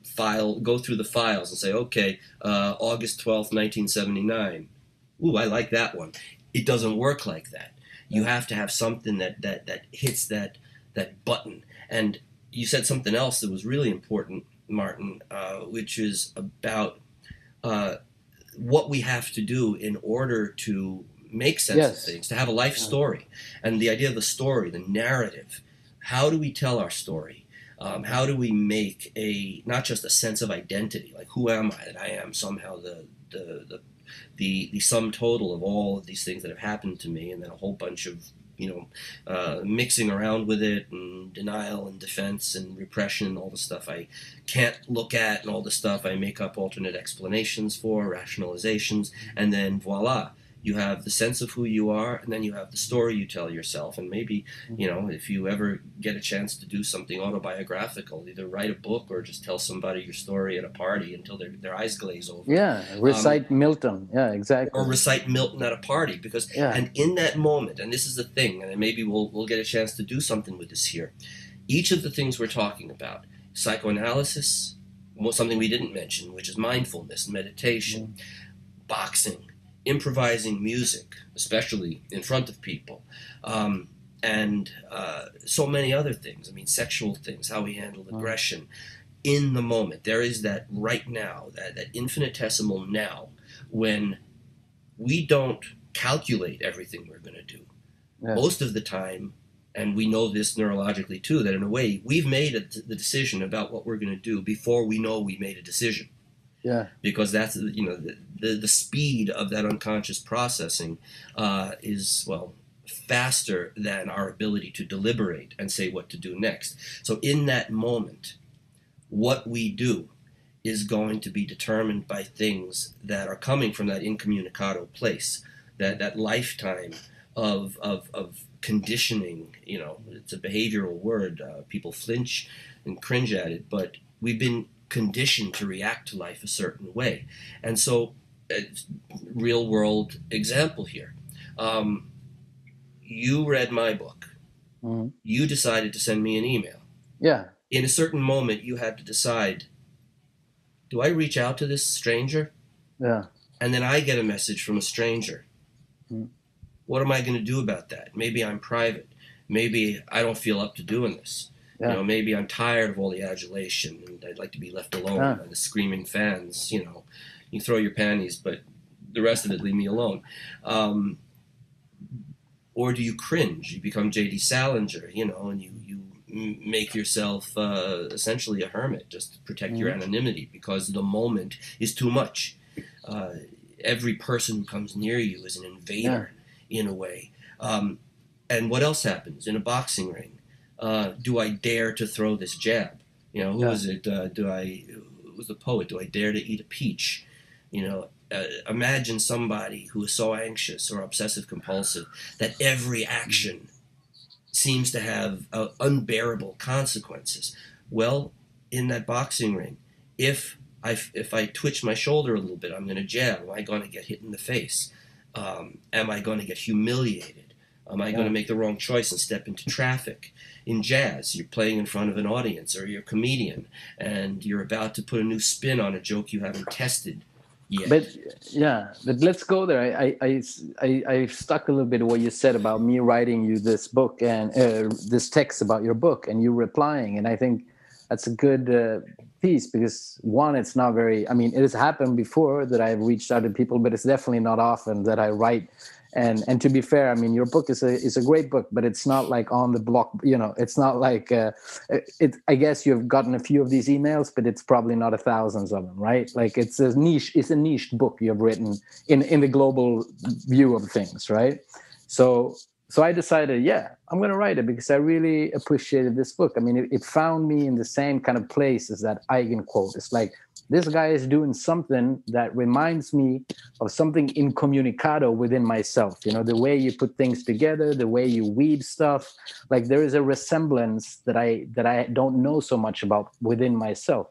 go through the files and say, okay, August 12th, 1979. Ooh, I like that one. It doesn't work like that. You have to have something that hits that button. And you said something else that was really important, Martin, which is about what we have to do in order to make sense of things, to have a life story. And the idea of the story, the narrative, how do we tell our story? How do we make not just a sense of identity, like who am I, that I am somehow the sum total of all of these things that have happened to me, and then a whole bunch of mixing around with it, and denial and defense and repression, all the stuff I can't look at, and all the stuff I make up alternate explanations for, rationalizations, and then voila, you have the sense of who you are, and then you have the story you tell yourself. And maybe, if you ever get a chance to do something autobiographical, either write a book or just tell somebody your story at a party until their eyes glaze over. Yeah, recite Milton. Yeah, exactly. Or recite Milton at a party. Because, and in that moment, and this is the thing, and maybe we'll get a chance to do something with this here. Each of the things we're talking about, psychoanalysis, something we didn't mention, which is mindfulness, meditation, boxing, improvising music, especially in front of people, and so many other things. I mean, sexual things, how we handle aggression in the moment. There is that right now, that infinitesimal now, when we don't calculate everything we're going to do. Yeah. Most of the time, and we know this neurologically too, that in a way we've made the decision about what we're going to do before we know we made a decision. Yeah, because that's the speed of that unconscious processing is faster than our ability to deliberate and say what to do next. So in that moment, what we do is going to be determined by things that are coming from that incommunicado place, that lifetime of conditioning. You know, it's a behavioral word. People flinch and cringe at it, but we've been conditioned to react to life a certain way. And so, real world example here. You read my book. Mm-hmm. You decided to send me an email. Yeah. In a certain moment, you had to decide, do I reach out to this stranger? Yeah. And then I get a message from a stranger. Mm-hmm. What am I going to do about that? Maybe I'm private. Maybe I don't feel up to doing this. Yeah. You know, maybe I'm tired of all the adulation and I'd like to be left alone by the screaming fans. You know, you throw your panties, but the rest of it, leave me alone. Or do you cringe? You become J.D. Salinger, you know, and you make yourself essentially a hermit just to protect your anonymity, because the moment is too much. Every person who comes near you is an invader in a way. And what else happens in a boxing ring? Do I dare to throw this jab? You know, who was it? Who was the poet? Do I dare to eat a peach? You know, imagine somebody who is so anxious or obsessive compulsive that every action seems to have unbearable consequences. Well, in that boxing ring, if I twitch my shoulder a little bit, I'm going to jab. Am I going to get hit in the face? Am I going to get humiliated? Am I going to make the wrong choice and step into traffic? In jazz, you're playing in front of an audience, or you're a comedian, and you're about to put a new spin on a joke you haven't tested yet. But let's go there. I stuck a little bit what you said about me writing you this book and this text about your book, and you replying, and I think that's a good piece, because one, it's not very, I mean, it has happened before that I've reached out to people, but it's definitely not often that I write. And to be fair, I mean, your book is a great book, but it's not like on the block, you know, it's not like, I guess you've gotten a few of these emails, but it's probably not 1,000s of them, right? Like it's a niche book you've written in the global view of things, right? So I decided, I'm going to write it because I really appreciated this book. I mean, it found me in the same kind of place as that Eigen quote. It's like, this guy is doing something that reminds me of something incommunicado within myself. You know, the way you put things together, the way you weave stuff. Like there is a resemblance that I don't know so much about within myself.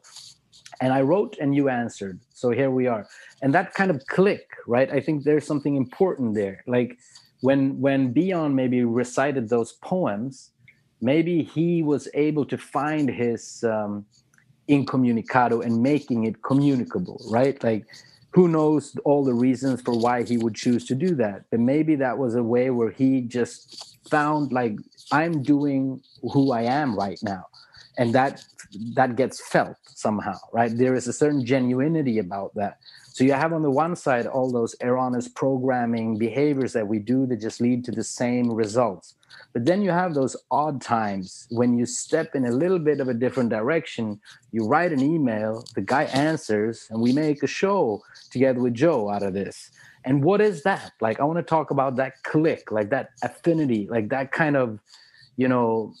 And I wrote and you answered. So here we are. And that kind of click, right? I think there's something important there. Like, when Bion maybe recited those poems, maybe he was able to find his incommunicado and making it communicable, right? Like, who knows all the reasons for why he would choose to do that? But maybe that was a way where he just found, like, I'm doing who I am right now. And that gets felt somehow, right? There is a certain genuinity about that. So you have on the one side all those erroneous programming behaviors that we do that just lead to the same results. But then you have those odd times when you step in a little bit of a different direction. You write an email, the guy answers, and we make a show together with Joe out of this. And what is that? Like, I want to talk about that click, like that affinity, like that kind of, you know,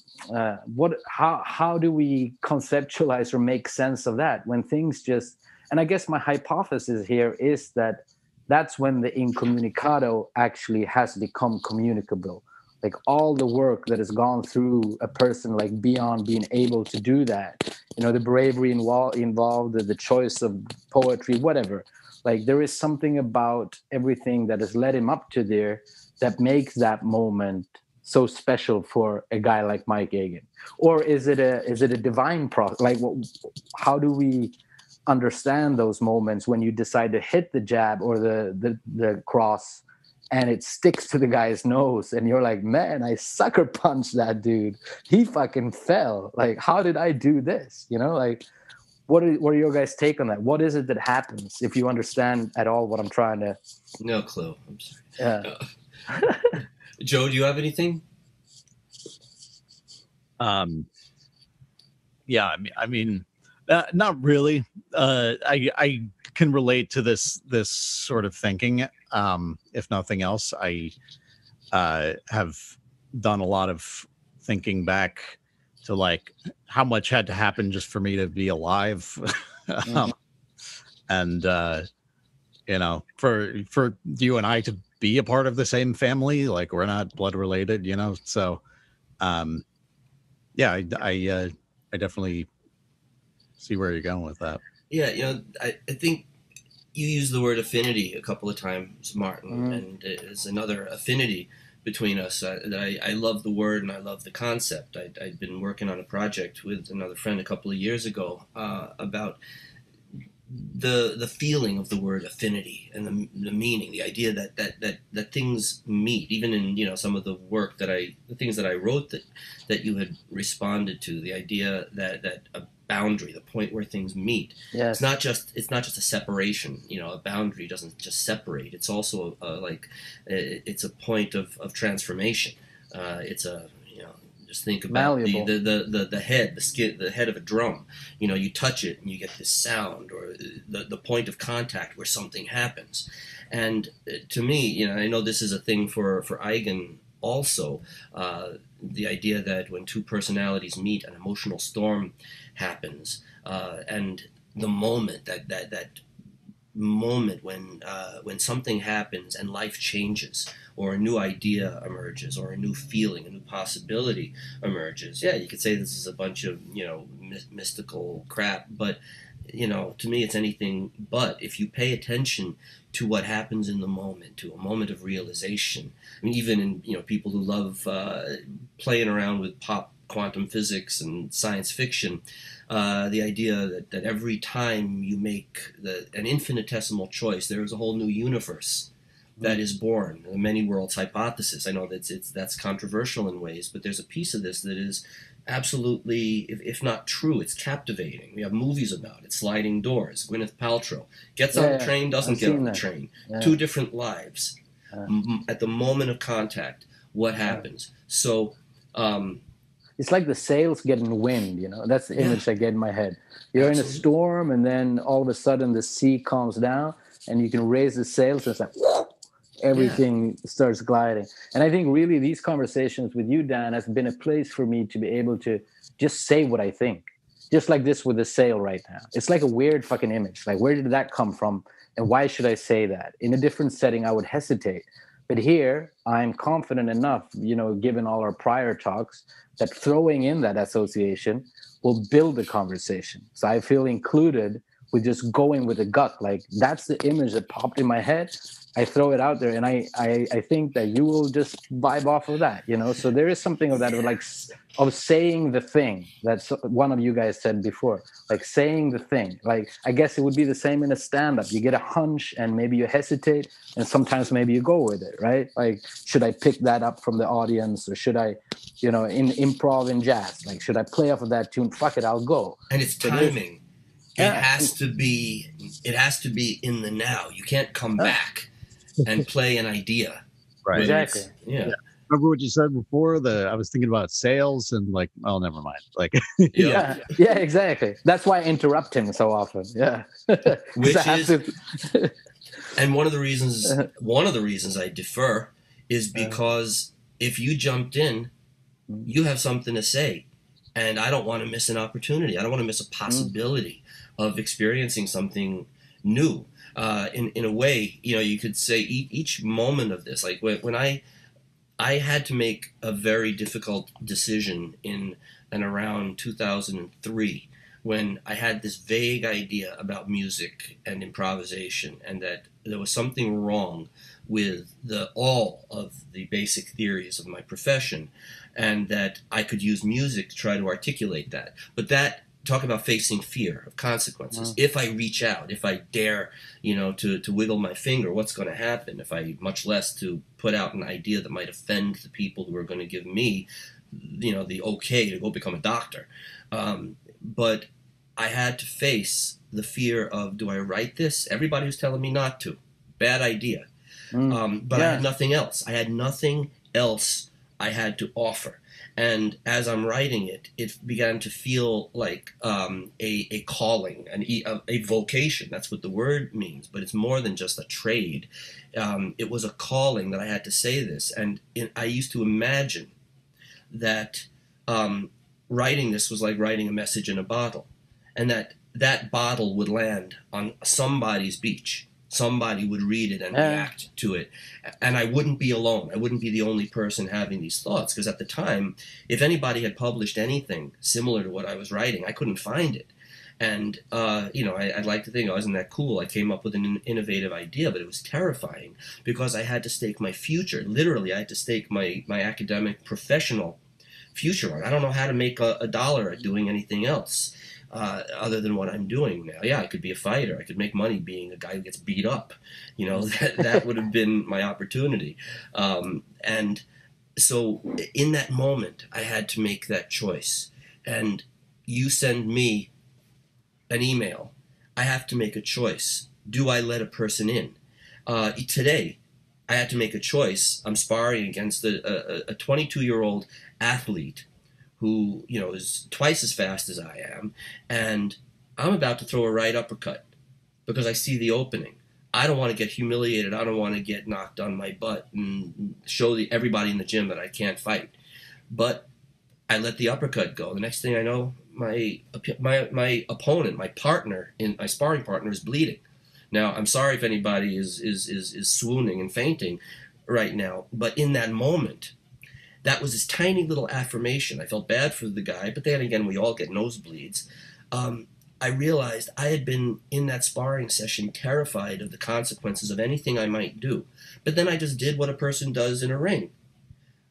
how do we conceptualize or make sense of that when things just... And I guess my hypothesis here is that that's when the incommunicado actually has become communicable. Like all the work that has gone through a person like beyond being able to do that, you know, the bravery involved, the choice of poetry, whatever. Like there is something about everything that has led him up to there that makes that moment so special for a guy like Mike Eigen. Or is it a divine process? Like, how do we understand those moments when you decide to hit the jab or the cross and it sticks to the guy's nose and you're like, man, I sucker punched that dude, he fucking fell, like how did I do this? You know, like what are your guys' take on that? What is it that happens, if you understand at all what I'm trying to... No clue, I'm sorry. Joe, do you have anything? I mean not really. I can relate to this sort of thinking. If nothing else, I have done a lot of thinking back to like how much had to happen just for me to be alive. And you know, for you and I to be a part of the same family, like we're not blood related, you know. So I definitely see where you're going with that. Yeah, you know, I think you used the word affinity a couple of times, Martin, and there's another affinity between us. I love the word and I love the concept. I'd been working on a project with another friend a couple of years ago about the feeling of the word affinity and the meaning, the idea that things meet, even in, you know, some of the work that the things that I wrote that you had responded to, the idea that a boundary, the point where things meet. Yes. It's not just a separation, you know, a boundary doesn't just separate. It's also it's a point of transformation. Just think about the head, the skin, the head of a drum. You know, you touch it and you get this sound, or the point of contact where something happens. And to me, you know, I know this is a thing for Eigen also. The idea that when two personalities meet, an emotional storm happens, and the moment that moment when something happens and life changes, or a new idea emerges, or a new feeling, a new possibility emerges. Yeah, you could say this is a bunch of, you know, mystical crap, but, you know, to me it's anything but. If you pay attention to what happens in the moment, to a moment of realization, I mean, even in, you know, people who love playing around with pop quantum physics and science fiction, the idea that every time you make an infinitesimal choice, there is a whole new universe that is born, the many worlds hypothesis. I know that's controversial in ways, but there's a piece of this that is absolutely, if not true, it's captivating. We have movies about it. Sliding Doors, Gwyneth Paltrow. Gets on the train, doesn't get on the train. Yeah. Two different lives. At the moment of contact, what happens? So it's like the sails getting wind, you know. That's the image I get in my head. You're in a storm, and then all of a sudden the sea calms down, and you can raise the sails, and it's like, whoop! Everything starts gliding. And I think really these conversations with you, Dan, has been a place for me to be able to just say what I think. Just like this with the sail right now. It's like a weird fucking image. Like, where did that come from? And why should I say that? In a different setting, I would hesitate. But here, I'm confident enough, you know, given all our prior talks, that throwing in that association will build the conversation. So I feel included with just going with the gut. Like, that's the image that popped in my head. I throw it out there, and I think that you will just vibe off of that, you know. So there is something of that, of saying the thing that one of you guys said before, like saying the thing. Like, I guess it would be the same in a stand-up. You get a hunch, and maybe you hesitate, and sometimes maybe you go with it, right? Like, should I pick that up from the audience, or should I, you know, in improv and jazz, like, should I play off of that tune? Fuck it, I'll go. And it's timing. It has to be in the now. You can't come back and play an idea. Right. Exactly. Yeah. Remember what you said before? I was thinking about sales and like, oh, never mind. Like, yeah, exactly. That's why I interrupt him so often. Yeah. Which is, and one of the reasons I defer is because if you jumped in, you have something to say, and I don't want to miss an opportunity. I don't want to miss a possibility of experiencing something new. In a way, you know, you could say each moment of this, like when I had to make a very difficult decision in and around 2003, when I had this vague idea about music and improvisation, and that there was something wrong with all of the basic theories of my profession, and that I could use music to try to articulate that. But that, talk about facing fear of consequences. If I reach out, if I dare, you know, to wiggle my finger, what's going to happen? If I, much less to put out an idea that might offend the people who are going to give me, you know, the okay to go become a doctor. But I had to face the fear of, do I write this? Everybody was telling me not to. Bad idea. But I had nothing else. I had to offer. And as I'm writing it, it began to feel like a calling, a vocation. That's what the word means, but it's more than just a trade. It was a calling that I had to say this. And I used to imagine that writing this was like writing a message in a bottle, and that bottle would land on somebody's beach. Somebody would read it and react to it. And I wouldn't be alone. I wouldn't be the only person having these thoughts. Because at the time, if anybody had published anything similar to what I was writing, I couldn't find it. And, you know, I'd like to think I wasn't that cool. I came up with an innovative idea, but it was terrifying because I had to stake my future. Literally, I had to stake my academic, professional future on. I don't know how to make a dollar at doing anything else. other than what I'm doing now. Yeah, I could be a fighter. I could make money being a guy who gets beat up. You know, that would have been my opportunity. And so in that moment, I had to make that choice. And you send me an email. I have to make a choice. Do I let a person in? Today, I had to make a choice. I'm sparring against a 22-year-old athlete who, you know, is twice as fast as I am, and I'm about to throw a right uppercut because I see the opening. I don't want to get humiliated. I don't want to get knocked on my butt and show everybody in the gym that I can't fight. But I let the uppercut go. The next thing I know, my opponent, my partner, my sparring partner is bleeding. Now, I'm sorry if anybody is swooning and fainting right now, but in that moment, that was this tiny little affirmation. I felt bad for the guy, but then again, we all get nosebleeds. I realized I had been in that sparring session terrified of the consequences of anything I might do. But then I just did what a person does in a ring.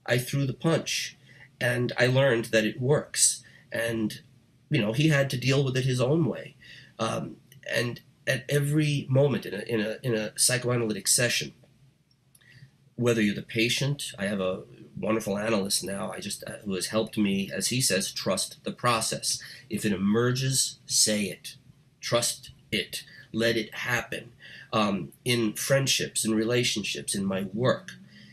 I threw the punch, and I learned that it works. And, you know, he had to deal with it his own way. And at every moment in a psychoanalytic session, whether you're the patient, I have a wonderful analyst now, who has helped me, as he says, trust the process. If it emerges, say it. Trust it. Let it happen. In friendships, in relationships, in my work,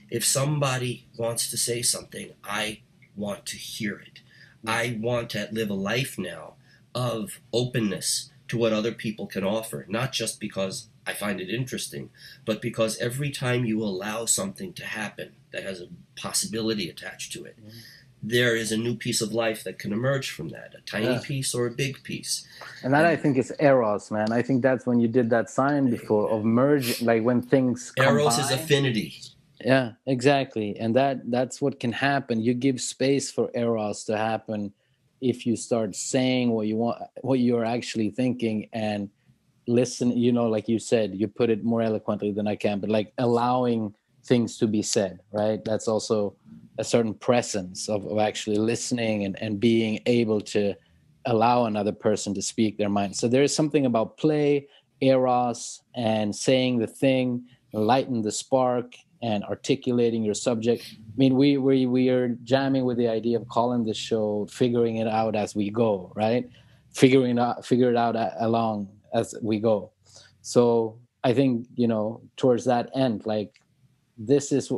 if somebody wants to say something, I want to hear it. I want to live a life now of openness to what other people can offer, not just because I find it interesting, but because every time you allow something to happen that has a possibility attached to it, there is a new piece of life that can emerge from that, a tiny piece or a big piece. And that, I think, is Eros, man. I think that's when you did that sign before of merging, like when things combine. Eros is affinity. Yeah, exactly. And that's what can happen. You give space for Eros to happen if you start saying what you want, what you're actually thinking, and listen, you know, like you said, you put it more eloquently than I can, but like allowing things to be said, right? That's also a certain presence of actually listening and being able to allow another person to speak their mind. So there is something about play, Eros, and saying the thing, lighten the spark, and articulating your subject. I mean, we are jamming with the idea of calling the show "Figuring It Out as We Go," right? Figure it out as we go. So I think, you know, towards that end, like, this is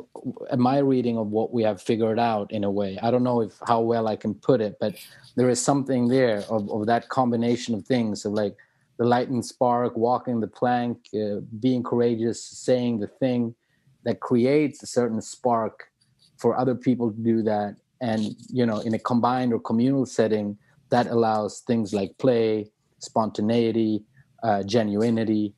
my reading of what we have figured out in a way. I don't know how well I can put it, but there is something there of that combination of things, of like the lightning spark, walking the plank, being courageous, saying the thing, that creates a certain spark for other people to do that. And, you know, in a combined or communal setting, that allows things like play, spontaneity, genuinity,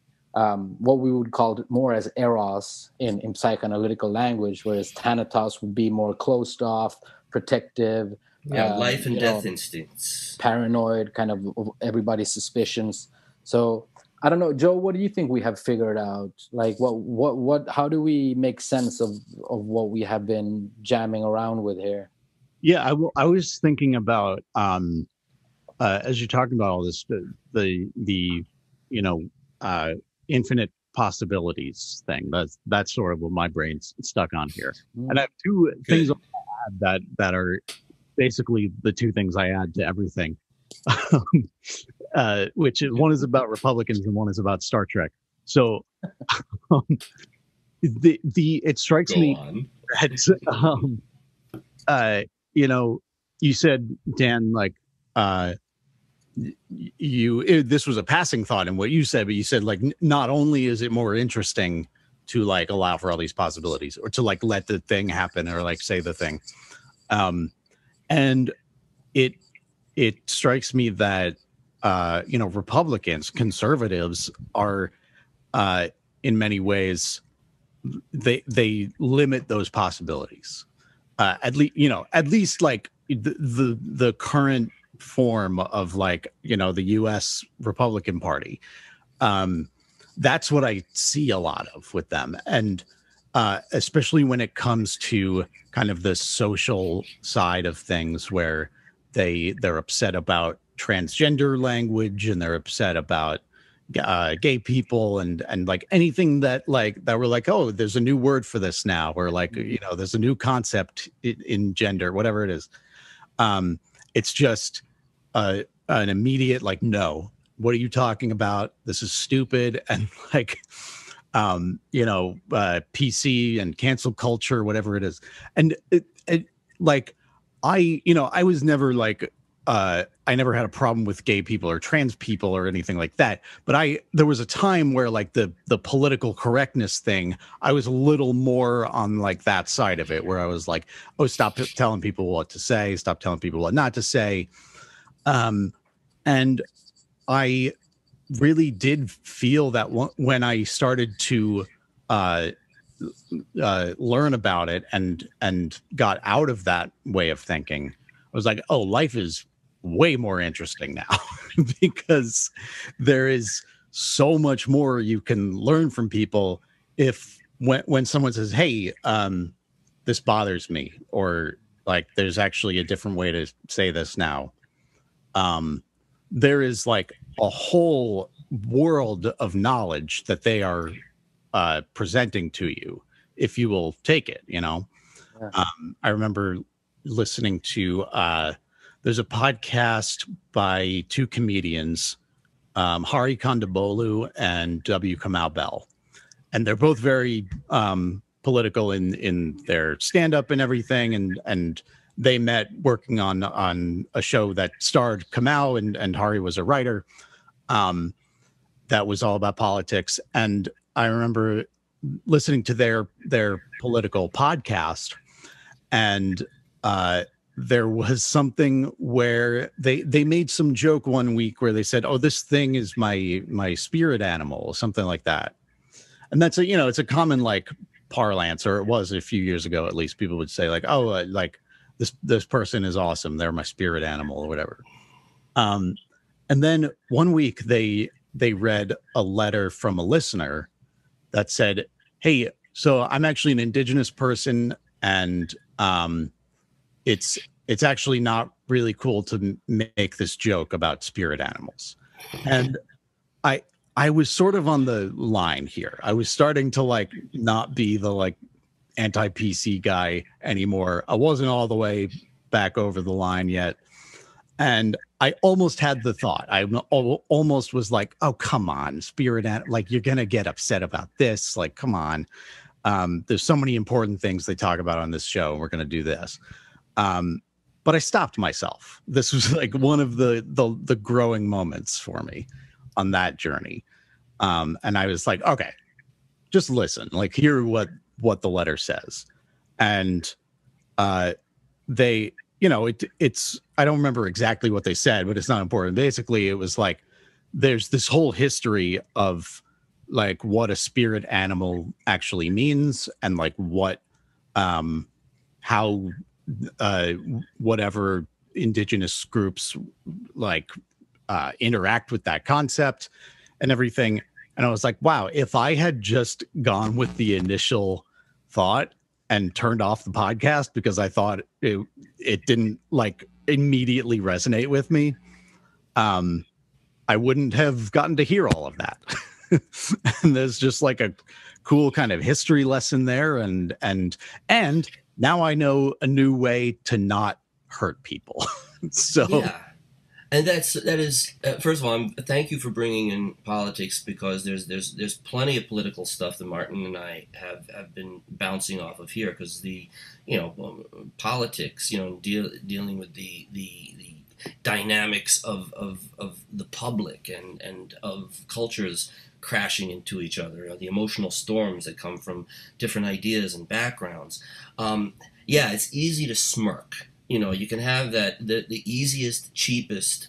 what we would call more as eros in psychoanalytical language, whereas thanatos would be more closed off, protective. Yeah, life and death instincts. Paranoid, kind of everybody's suspicions. So, I don't know, Joe, what do you think we have figured out? Like, what how do we make sense of what we have been jamming around with here? Yeah, I was thinking about, as you're talking about all this, the you know, infinite possibilities thing. That's sort of what my brain's stuck on here. And I have two things that are basically the two things I add to everything. Which is, one is about Republicans and one is about Star Trek. So it strikes me that you know, you said, Dan, like this was a passing thought in what you said, but you said, like, not only is it more interesting to, like, allow for all these possibilities or to, like, let the thing happen or, like, say the thing, and it strikes me that, you know, Republicans, conservatives are, in many ways, they limit those possibilities. At least like the current form of, like, you know, the U.S. Republican Party. That's what I see a lot of with them. And especially when it comes to kind of the social side of things where, they're upset about transgender language, and they're upset about gay people and like anything that that were like, oh, there's a new word for this now, or like, you know, there's a new concept in gender, whatever it is. It's just an immediate like, no, what are you talking about? This is stupid. And like, you know, PC and cancel culture, whatever it is. And like, you know, I was never like, I never had a problem with gay people or trans people or anything like that. But there was a time where like the political correctness thing, I was a little more on like that side of it, where I was like, oh, stop telling people what to say, stop telling people what not to say. And I really did feel that when I started to learn about it and got out of that way of thinking, I was like, oh, life is way more interesting now because there is so much more you can learn from people if when someone says, hey, this bothers me, or like, there's actually a different way to say this now. There is like a whole world of knowledge that they are presenting to you if you will take it, you know? Yeah. I remember listening to there's a podcast by two comedians, Hari Kondabolu and W. Kamau Bell, and they're both very political in their stand-up and everything, and they met working on a show that starred Kamau, and Hari was a writer, that was all about politics. And I remember listening to their political podcast, and there was something where they made some joke one week where they said, oh, this thing is my spirit animal, or something like that. And that's you know, it's a common like parlance, or it was a few years ago, at least. People would say like, oh, like, this person is awesome, they're my spirit animal, or whatever. And then one week they read a letter from a listener that said, hey, so I'm actually an indigenous person, and it's actually not really cool to make this joke about spirit animals. And I was sort of on the line here. I was starting to like not be the like anti-PC guy anymore. I wasn't all the way back over the line yet. And I almost had the thought. I almost was like, oh, come on, spirit animal, like, you're going to get upset about this. Like, come on. There's so many important things they talk about on this show, and we're going to do this. But I stopped myself. This was like one of the growing moments for me on that journey. And I was like, okay, just listen, like, hear what the letter says. And they, you know, it's, I don't remember exactly what they said, but it's not important. Basically, it was like, there's this whole history of like what a spirit animal actually means, and like what, how whatever indigenous groups like interact with that concept and everything. And I was like, wow, if I had just gone with the initial thought and turned off the podcast because I thought it didn't like immediately resonate with me, I wouldn't have gotten to hear all of that. And there's just like a cool kind of history lesson there, and now I know a new way to not hurt people. So yeah. And that is first of all, thank you for bringing in politics, because there's plenty of political stuff that Martin and I have been bouncing off of here, because politics, dealing with the dynamics of the public and of cultures crashing into each other, the emotional storms that come from different ideas and backgrounds. Yeah, it's easy to smirk. You know, you can have that, the easiest, cheapest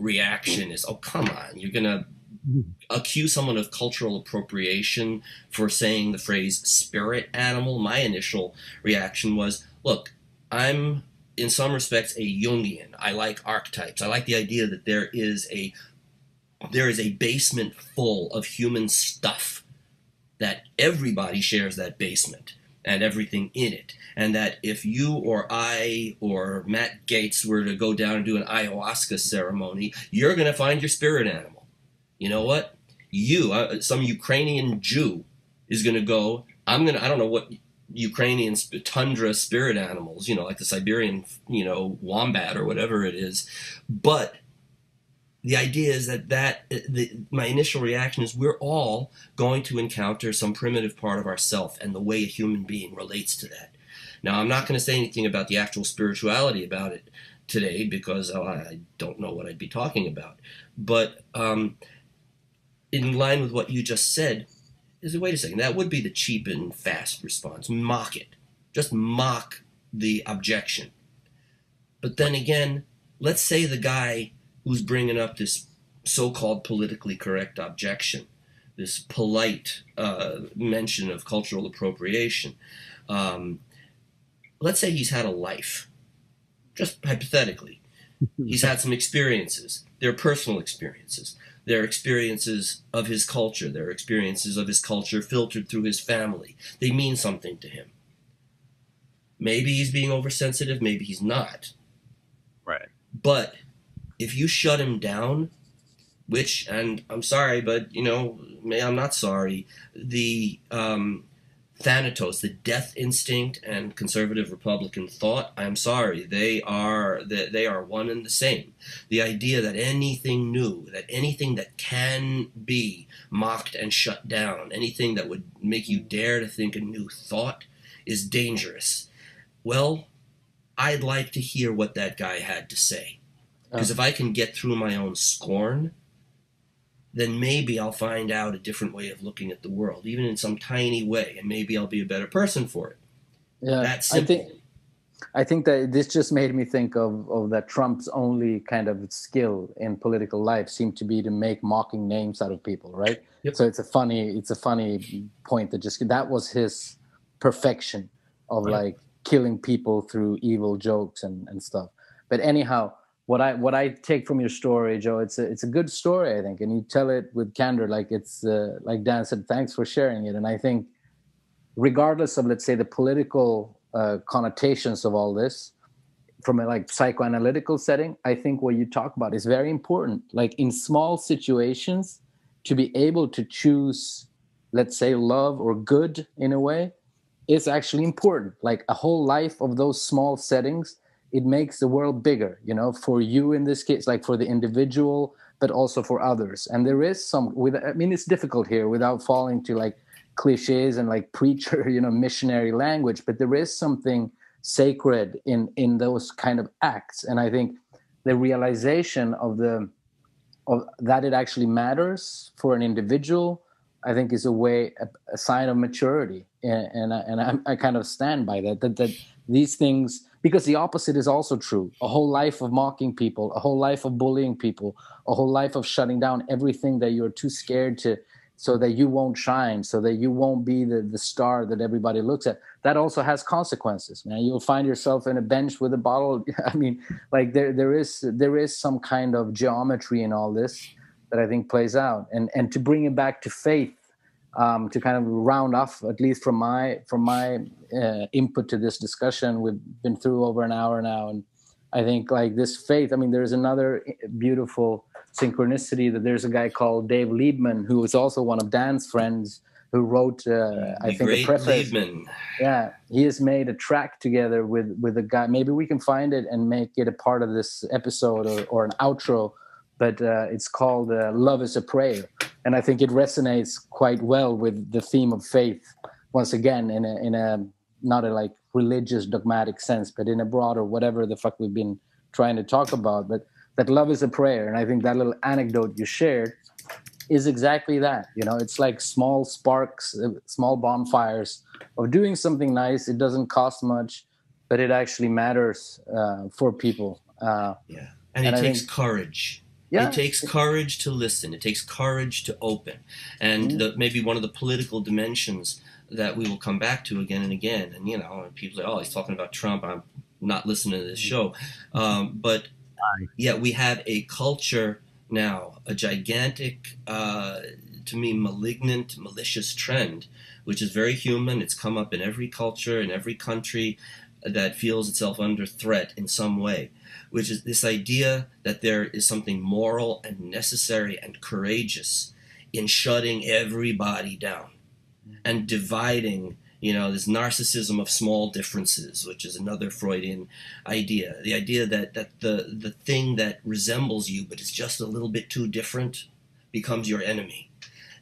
reaction is, oh, come on, you're going to accuse someone of cultural appropriation for saying the phrase spirit animal. My initial reaction was, look, I'm in some respects a Jungian. I like archetypes. I like the idea that there is a basement full of human stuff, that everybody shares that basement. and everything in it. And that if you or I or Matt Gaetz were to go down and do an ayahuasca ceremony, you're going to find your spirit animal. You know what? You, some Ukrainian Jew is going to go, I don't know what Ukrainian tundra spirit animals, you know, like the Siberian, you know, wombat or whatever it is. But the idea is that, my initial reaction is we're all going to encounter some primitive part of ourself and the way a human being relates to that. Now, I'm not going to say anything about the actual spirituality about it today because I don't know what I'd be talking about. But in line with what you just said, is wait a second, that would be the cheap and fast response. Mock it. Just mock the objection. But then again, let's say the guy who's bringing up this so-called politically correct objection, this polite mention of cultural appropriation. Let's say he's had a life, just hypothetically. He's had some experiences. They're personal experiences. They're experiences of his culture. They're experiences of his culture filtered through his family. They mean something to him. Maybe he's being oversensitive. Maybe he's not. Right. But if you shut him down, which, and I'm sorry, but, you know, I'm not sorry, the Thanatos, the death instinct and conservative Republican thought, I'm sorry, they are one and the same. The idea that anything new, that anything that can be mocked and shut down, anything that would make you dare to think a new thought is dangerous. Well, I'd like to hear what that guy had to say. Because if I can get through my own scorn, then maybe I'll find out a different way of looking at the world, even in some tiny way, and maybe I'll be a better person for it. Yeah, that's simple. I think that this just made me think of that Trump's only kind of skill in political life seemed to be to make mocking names out of people, right? Yep. So it's a funny point that was his perfection of like killing people through evil jokes and stuff. But anyhow, what I take from your story, Joe, it's a good story, I think, and you tell it with candor, like it's like Dan said, thanks for sharing it. And I think, regardless of, let's say, the political connotations of all this, from a like psychoanalytical setting, I think what you talk about is very important. Like in small situations, to be able to choose, let's say, love or good in a way, is actually important. Like a whole life of those small settings. It makes the world bigger, you know, for you in this case, like for the individual, but also for others. And there is some, I mean, it's difficult here without falling to like cliches and like preacher, you know, missionary language, but there is something sacred in those kind of acts. And I think the realization of that it actually matters for an individual, I think is a sign of maturity. And I kind of stand by that these things, because the opposite is also true. A whole life of mocking people, a whole life of bullying people, a whole life of shutting down everything that you're too scared to, so that you won't shine, so that you won't be the star that everybody looks at. That also has consequences, man. You'll find yourself in a bench with a bottle. I mean, like there is some kind of geometry in all this that I think plays out. And to bring it back to faith, to kind of round off, at least from my input to this discussion, we've been through over an hour now, and I think like this faith. I mean, there's another beautiful synchronicity that there's a guy called Dave Liebman, who is also one of Dan's friends, who wrote I think a preface. Liebman. Yeah, he has made a track together with a guy. Maybe we can find it and make it a part of this episode or an outro. But it's called Love is a Prayer. And I think it resonates quite well with the theme of faith, once again, in a not a like religious dogmatic sense, but in a broader whatever the fuck we've been trying to talk about. But that love is a prayer. And I think that little anecdote you shared is exactly that. You know, it's like small sparks, small bonfires of doing something nice. It doesn't cost much, but it actually matters for people. Yeah, and it takes courage. Yeah. It takes courage to listen. It takes courage to open. And maybe one of the political dimensions that we will come back to again and again. And, you know, people say, oh, he's talking about Trump. I'm not listening to this show. But, yeah, we have a culture now, a gigantic to me, malignant, malicious trend, which is very human. It's come up in every culture, in every country that feels itself under threat in some way, which is this idea that there is something moral and necessary and courageous in shutting everybody down and dividing, you know, this narcissism of small differences, which is another Freudian idea. The idea that the thing that resembles you but is just a little bit too different becomes your enemy.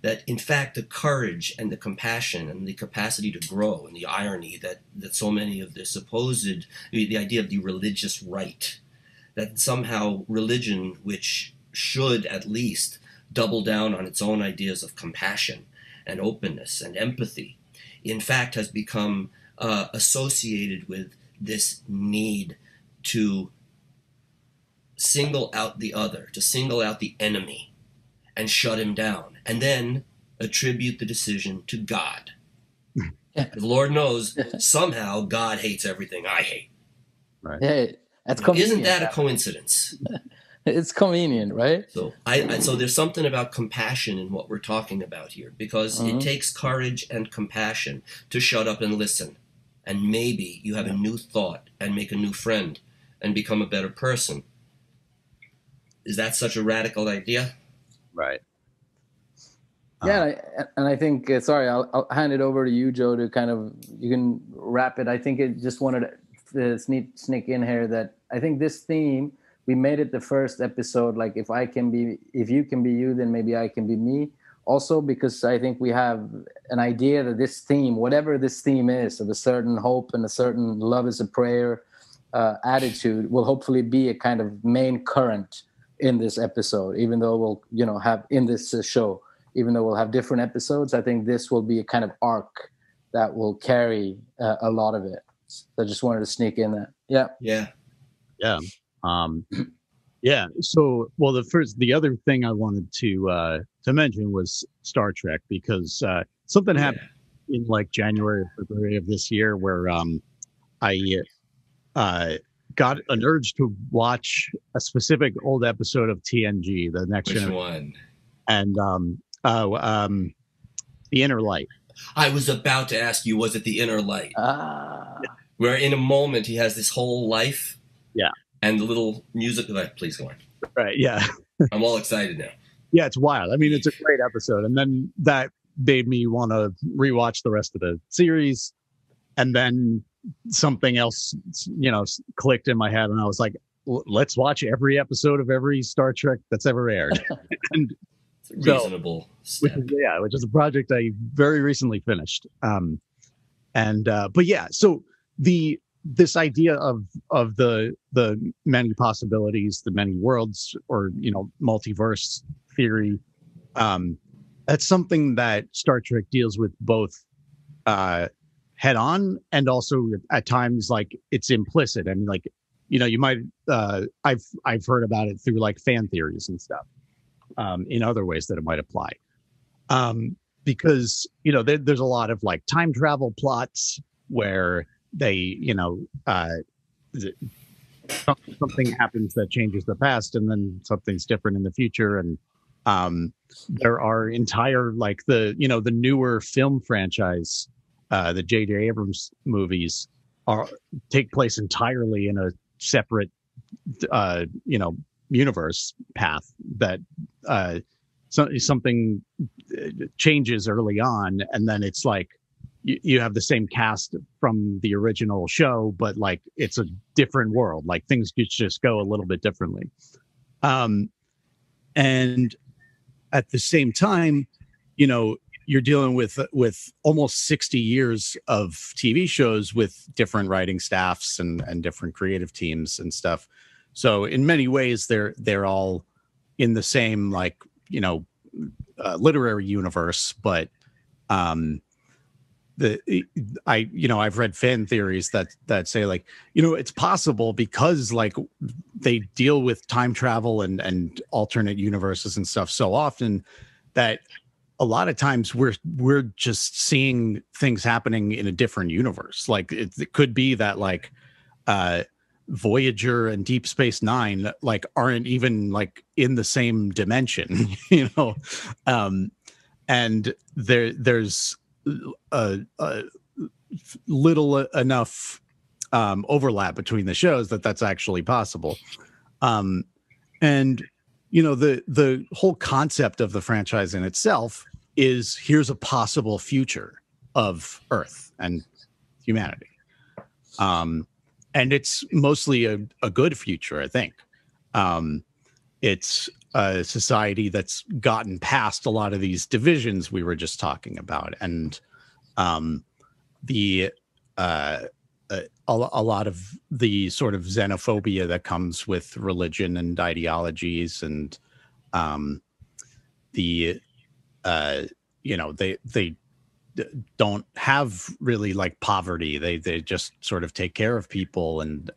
That, in fact, the courage and the compassion and the capacity to grow and the irony that so many of the supposed, the idea of the religious right, that somehow religion, which should at least double down on its own ideas of compassion and openness and empathy, in fact has become associated with this need to single out the other, to single out the enemy and shut him down, and then attribute the decision to God. Yeah. The Lord knows somehow God hates everything I hate. Right? Yeah, that's convenient. Isn't that a coincidence? It's convenient, right? So, so there's something about compassion in what we're talking about here, because it takes courage and compassion to shut up and listen, and maybe you have a new thought and make a new friend and become a better person. Is that such a radical idea? Right. Yeah, and I think, sorry, I'll hand it over to you, Joe, to kind of, you can wrap it. I think it just wanted to sneak in here that I think this theme, we made it the first episode, like if you can be you, then maybe I can be me. Also, because I think we have an idea that this theme, whatever this theme is, of a certain hope and a certain love is a prayer attitude, will hopefully be a kind of main current in this episode, even though we'll, you know, have in this show. Even though we'll have different episodes, I think this will be a kind of arc that will carry a lot of it. So I just wanted to sneak in that. Yeah. Yeah. Yeah. Yeah. So, well, the other thing I wanted to mention was Star Trek, because something happened in like January or February of this year where I got an urge to watch a specific old episode of TNG, The Next Generation. Which one? And, The Inner Light. I was about to ask you, was it The Inner Light? Where in a moment he has this whole life. Yeah. And the little music, like, please go on. Right. Yeah. I'm all excited now. Yeah. It's wild. I mean, it's a great episode. And then that made me want to rewatch the rest of the series. And then something else, you know, clicked in my head and I was like, let's watch every episode of every Star Trek that's ever aired. And reasonable step. Which is a project I very recently finished. But yeah, so this idea of the many possibilities, the many worlds, or, you know, multiverse theory, that's something that Star Trek deals with both head on and also at times like it's implicit. I mean, like, you know, you might I've heard about it through like fan theories and stuff. In other ways that it might apply, because, you know, there's a lot of like time travel plots where they, you know, something happens that changes the past and then something's different in the future. And there are entire, like, the, you know, the newer film franchise, the J.J. Abrams movies take place entirely in a separate, you know, universe path that something changes early on, and then it's like you have the same cast from the original show, but like it's a different world, like things just go a little bit differently, and at the same time, you know, you're dealing with almost 60 years of TV shows with different writing staffs and different creative teams and stuff. So in many ways, they're all in the same, like, you know, literary universe. But I've read fan theories that say, like, you know, it's possible because like they deal with time travel and alternate universes and stuff so often that a lot of times we're just seeing things happening in a different universe. Like it could be that like Voyager and Deep Space Nine like aren't even like in the same dimension, you know, And there's little enough overlap between the shows that that's actually possible. And you know, the whole concept of the franchise in itself is here's a possible future of Earth and humanity. And it's mostly a good future, I think. It's a society that's gotten past a lot of these divisions we were just talking about, and a lot of the sort of xenophobia that comes with religion and ideologies, and you know, they don't have really like poverty. They just sort of take care of people, and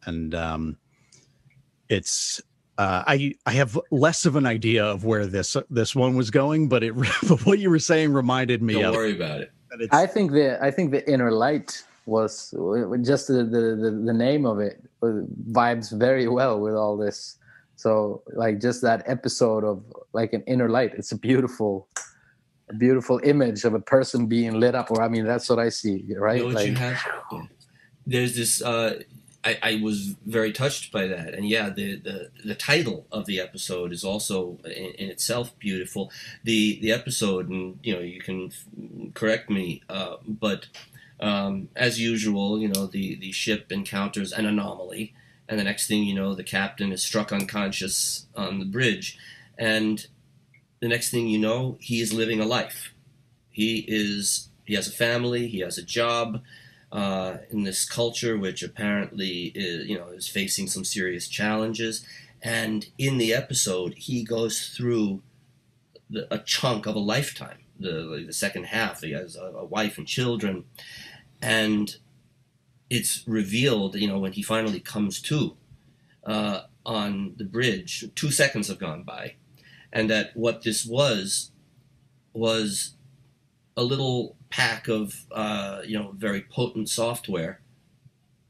it's I have less of an idea of where this one was going, but what you were saying reminded me. Don't worry about it. I think the Inner Light was just the name of it vibes very well with all this. So like just that episode of like an inner light. It's a beautiful image of a person being lit up, or I mean, that's what I see, right? You know, like, there's this. I was very touched by that, and yeah, the title of the episode is also in itself beautiful. The episode, and you know, you can correct me, but as usual, you know, the ship encounters an anomaly, and the next thing you know, the captain is struck unconscious on the bridge, and the next thing you know, he is living a life. He has a family, he has a job. In this culture, which apparently is, you know, is facing some serious challenges, and in the episode, he goes through a chunk of a lifetime. The second half, he has a wife and children, and it's revealed, you know, when he finally comes to on the bridge, 2 seconds have gone by, and that what this was a little pack of, you know, very potent software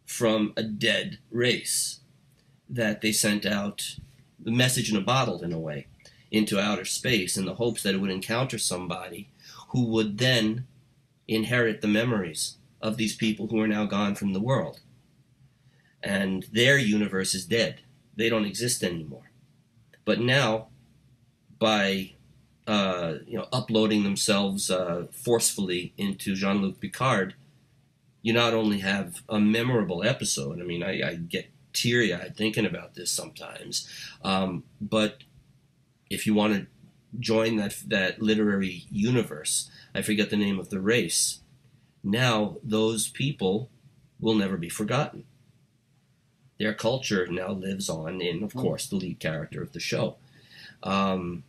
from a dead race that they sent out, the message in a bottle, in a way, into outer space in the hopes that it would encounter somebody who would then inherit the memories of these people who are now gone from the world. And their universe is dead. They don't exist anymore. But now, by you know, uploading themselves forcefully into Jean-Luc Picard, you not only have a memorable episode, I mean, I get teary-eyed thinking about this sometimes, but if you want to join that literary universe, I forget the name of the race, now those people will never be forgotten. Their culture now lives on in, of course, the lead character of the show. And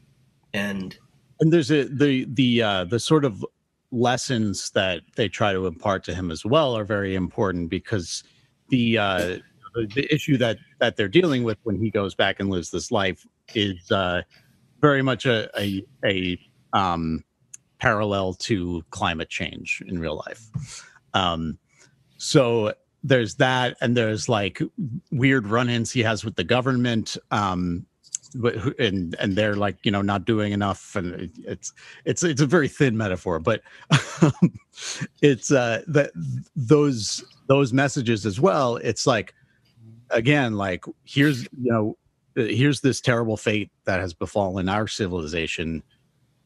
there's the sort of lessons that they try to impart to him as well are very important, because the issue that they're dealing with when he goes back and lives this life is very much a parallel to climate change in real life. So there's that, and there's like weird run-ins he has with the government. And they're like, you know, not doing enough, and it's a very thin metaphor, but it's that those messages as well. It's like, again, like here's, you know, here's this terrible fate that has befallen our civilization.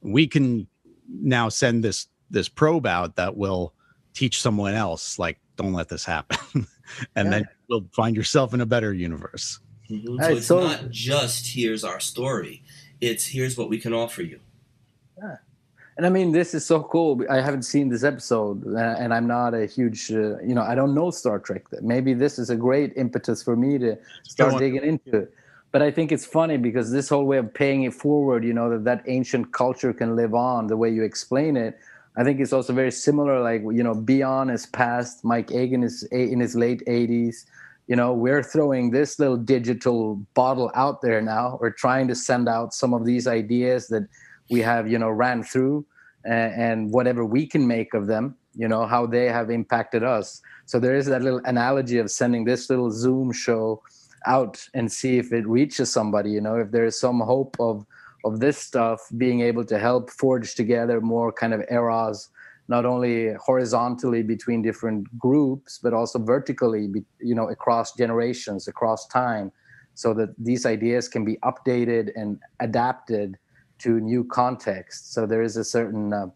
We can now send this probe out that will teach someone else, like, don't let this happen, and yeah, then you'll find yourself in a better universe. Mm-hmm. So it's not just here's our story, it's here's what we can offer you. Yeah. And I mean, this is so cool. I haven't seen this episode, and I'm not a huge, you know, I don't know Star Trek. Maybe this is a great impetus for me to start digging into it. But I think it's funny because this whole way of paying it forward, you know, that ancient culture can live on the way you explain it. I think it's also very similar, like, you know, Bion is past, Mike Eigen is in his late 80s. You know, we're throwing this little digital bottle out there now. We're trying to send out some of these ideas that we have, you know, ran through, and whatever we can make of them, you know, how they have impacted us. So there is that little analogy of sending this little Zoom show out and see if it reaches somebody, you know, if there is some hope of of this stuff being able to help forge together more kind of eras, not only horizontally between different groups, but also vertically, you know, across generations, across time, so that these ideas can be updated and adapted to new contexts. So there is a certain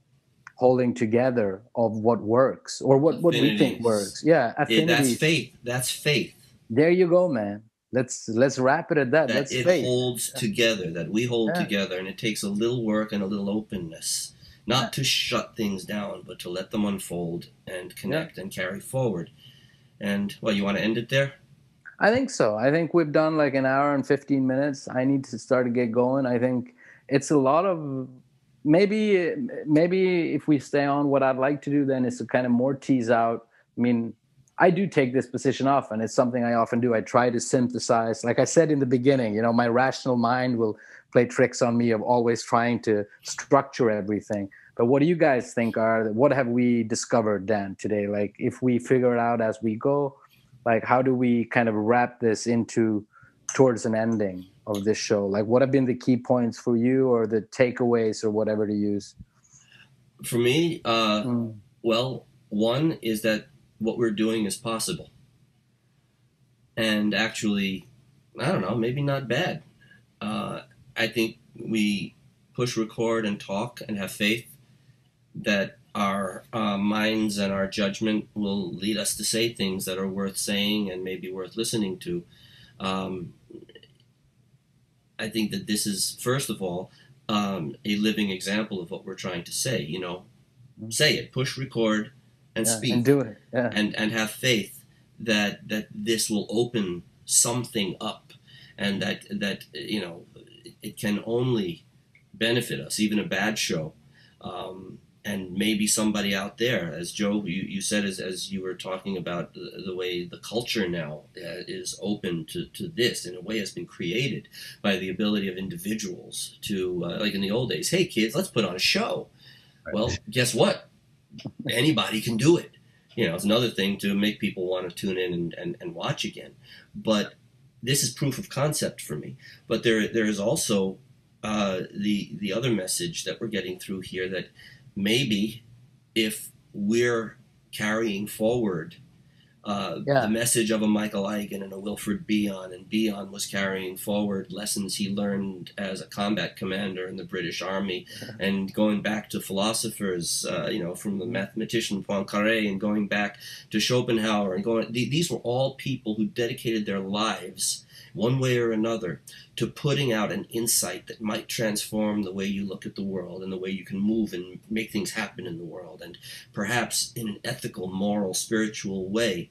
holding together of what works or what we think works. Yeah, affinity. Yeah, that's faith. That's faith. There you go, man. Let's wrap it at that. That's it. Faith holds together. That we hold together, and it takes a little work and a little openness, not to shut things down, but to let them unfold and connect and carry forward. And well, you want to end it there? I think so. I think we've done like an hour and 15 minutes. I need to start to get going. I think it's a lot of maybe if we stay on, what I'd like to do then is to kind of more tease out. I mean, I do take this position often. It's something I often do. I try to synthesize. Like I said in the beginning, you know, my rational mind will play tricks on me of always trying to structure everything. But what do you guys think what have we discovered, Dan, today? Like, if we figure it out as we go, like, how do we kind of wrap this into towards an ending of this show? Like, what have been the key points for you, or the takeaways, or whatever to use? For me, well, one is that what we're doing is possible. And actually, I don't know, maybe not bad. I think we push record and talk and have faith that our minds and our judgment will lead us to say things that are worth saying and maybe worth listening to. I think that this is, first of all, a living example of what we're trying to say. You know, say it, push record, and speak, and do it, and have faith that this will open something up, and that you know, it can only benefit us, even a bad show, and maybe somebody out there, as Joe, you said, as you were talking about the way the culture now is open to this, in a way has been created by the ability of individuals to, like in the old days, hey kids, let's put on a show. Right. Well, guess what? Anybody can do it. You know, it's another thing to make people want to tune in and watch again. But this is proof of concept for me. But there is also the other message that we're getting through here, that maybe if we're carrying forward the message of a Michael Eigen and a Wilfred Bion, and Bion was carrying forward lessons he learned as a combat commander in the British Army, and going back to philosophers, you know, from the mathematician Poincaré, and going back to Schopenhauer, and these were all people who dedicated their lives, one way or another, to putting out an insight that might transform the way you look at the world and the way you can move and make things happen in the world, and perhaps in an ethical, moral, spiritual way,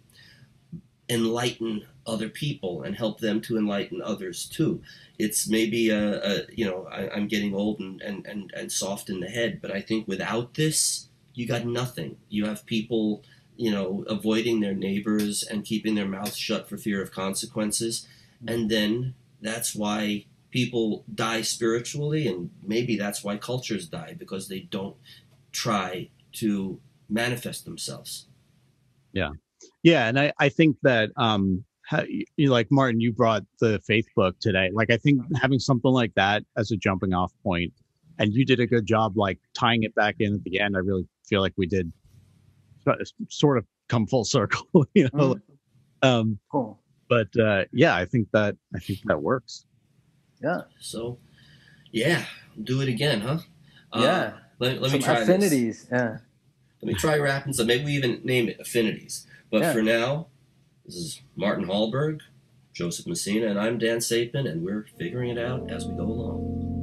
enlighten other people and help them to enlighten others too. It's maybe, you know, I'm getting old and soft in the head, but I think without this, you got nothing. You have people, you know, avoiding their neighbors and keeping their mouths shut for fear of consequences. And then that's why people die spiritually, and maybe that's why cultures die, because they don't try to manifest themselves. Yeah. Yeah. And I think that, you know, like Martin, you brought the faith book today. Like, I think having something like that as a jumping off point, and you did a good job, like tying it back in at the end. I really feel like we did sort of come full circle, you know? Cool. But yeah, I think that works. Yeah. So, yeah, do it again, huh? Yeah. Let me try affinities. This. Yeah. Let me try rapping. So maybe we even name it affinities. But for now, this is Martin Hallberg, Joseph Messina, and I'm Dan Sapen, and we're figuring it out as we go along.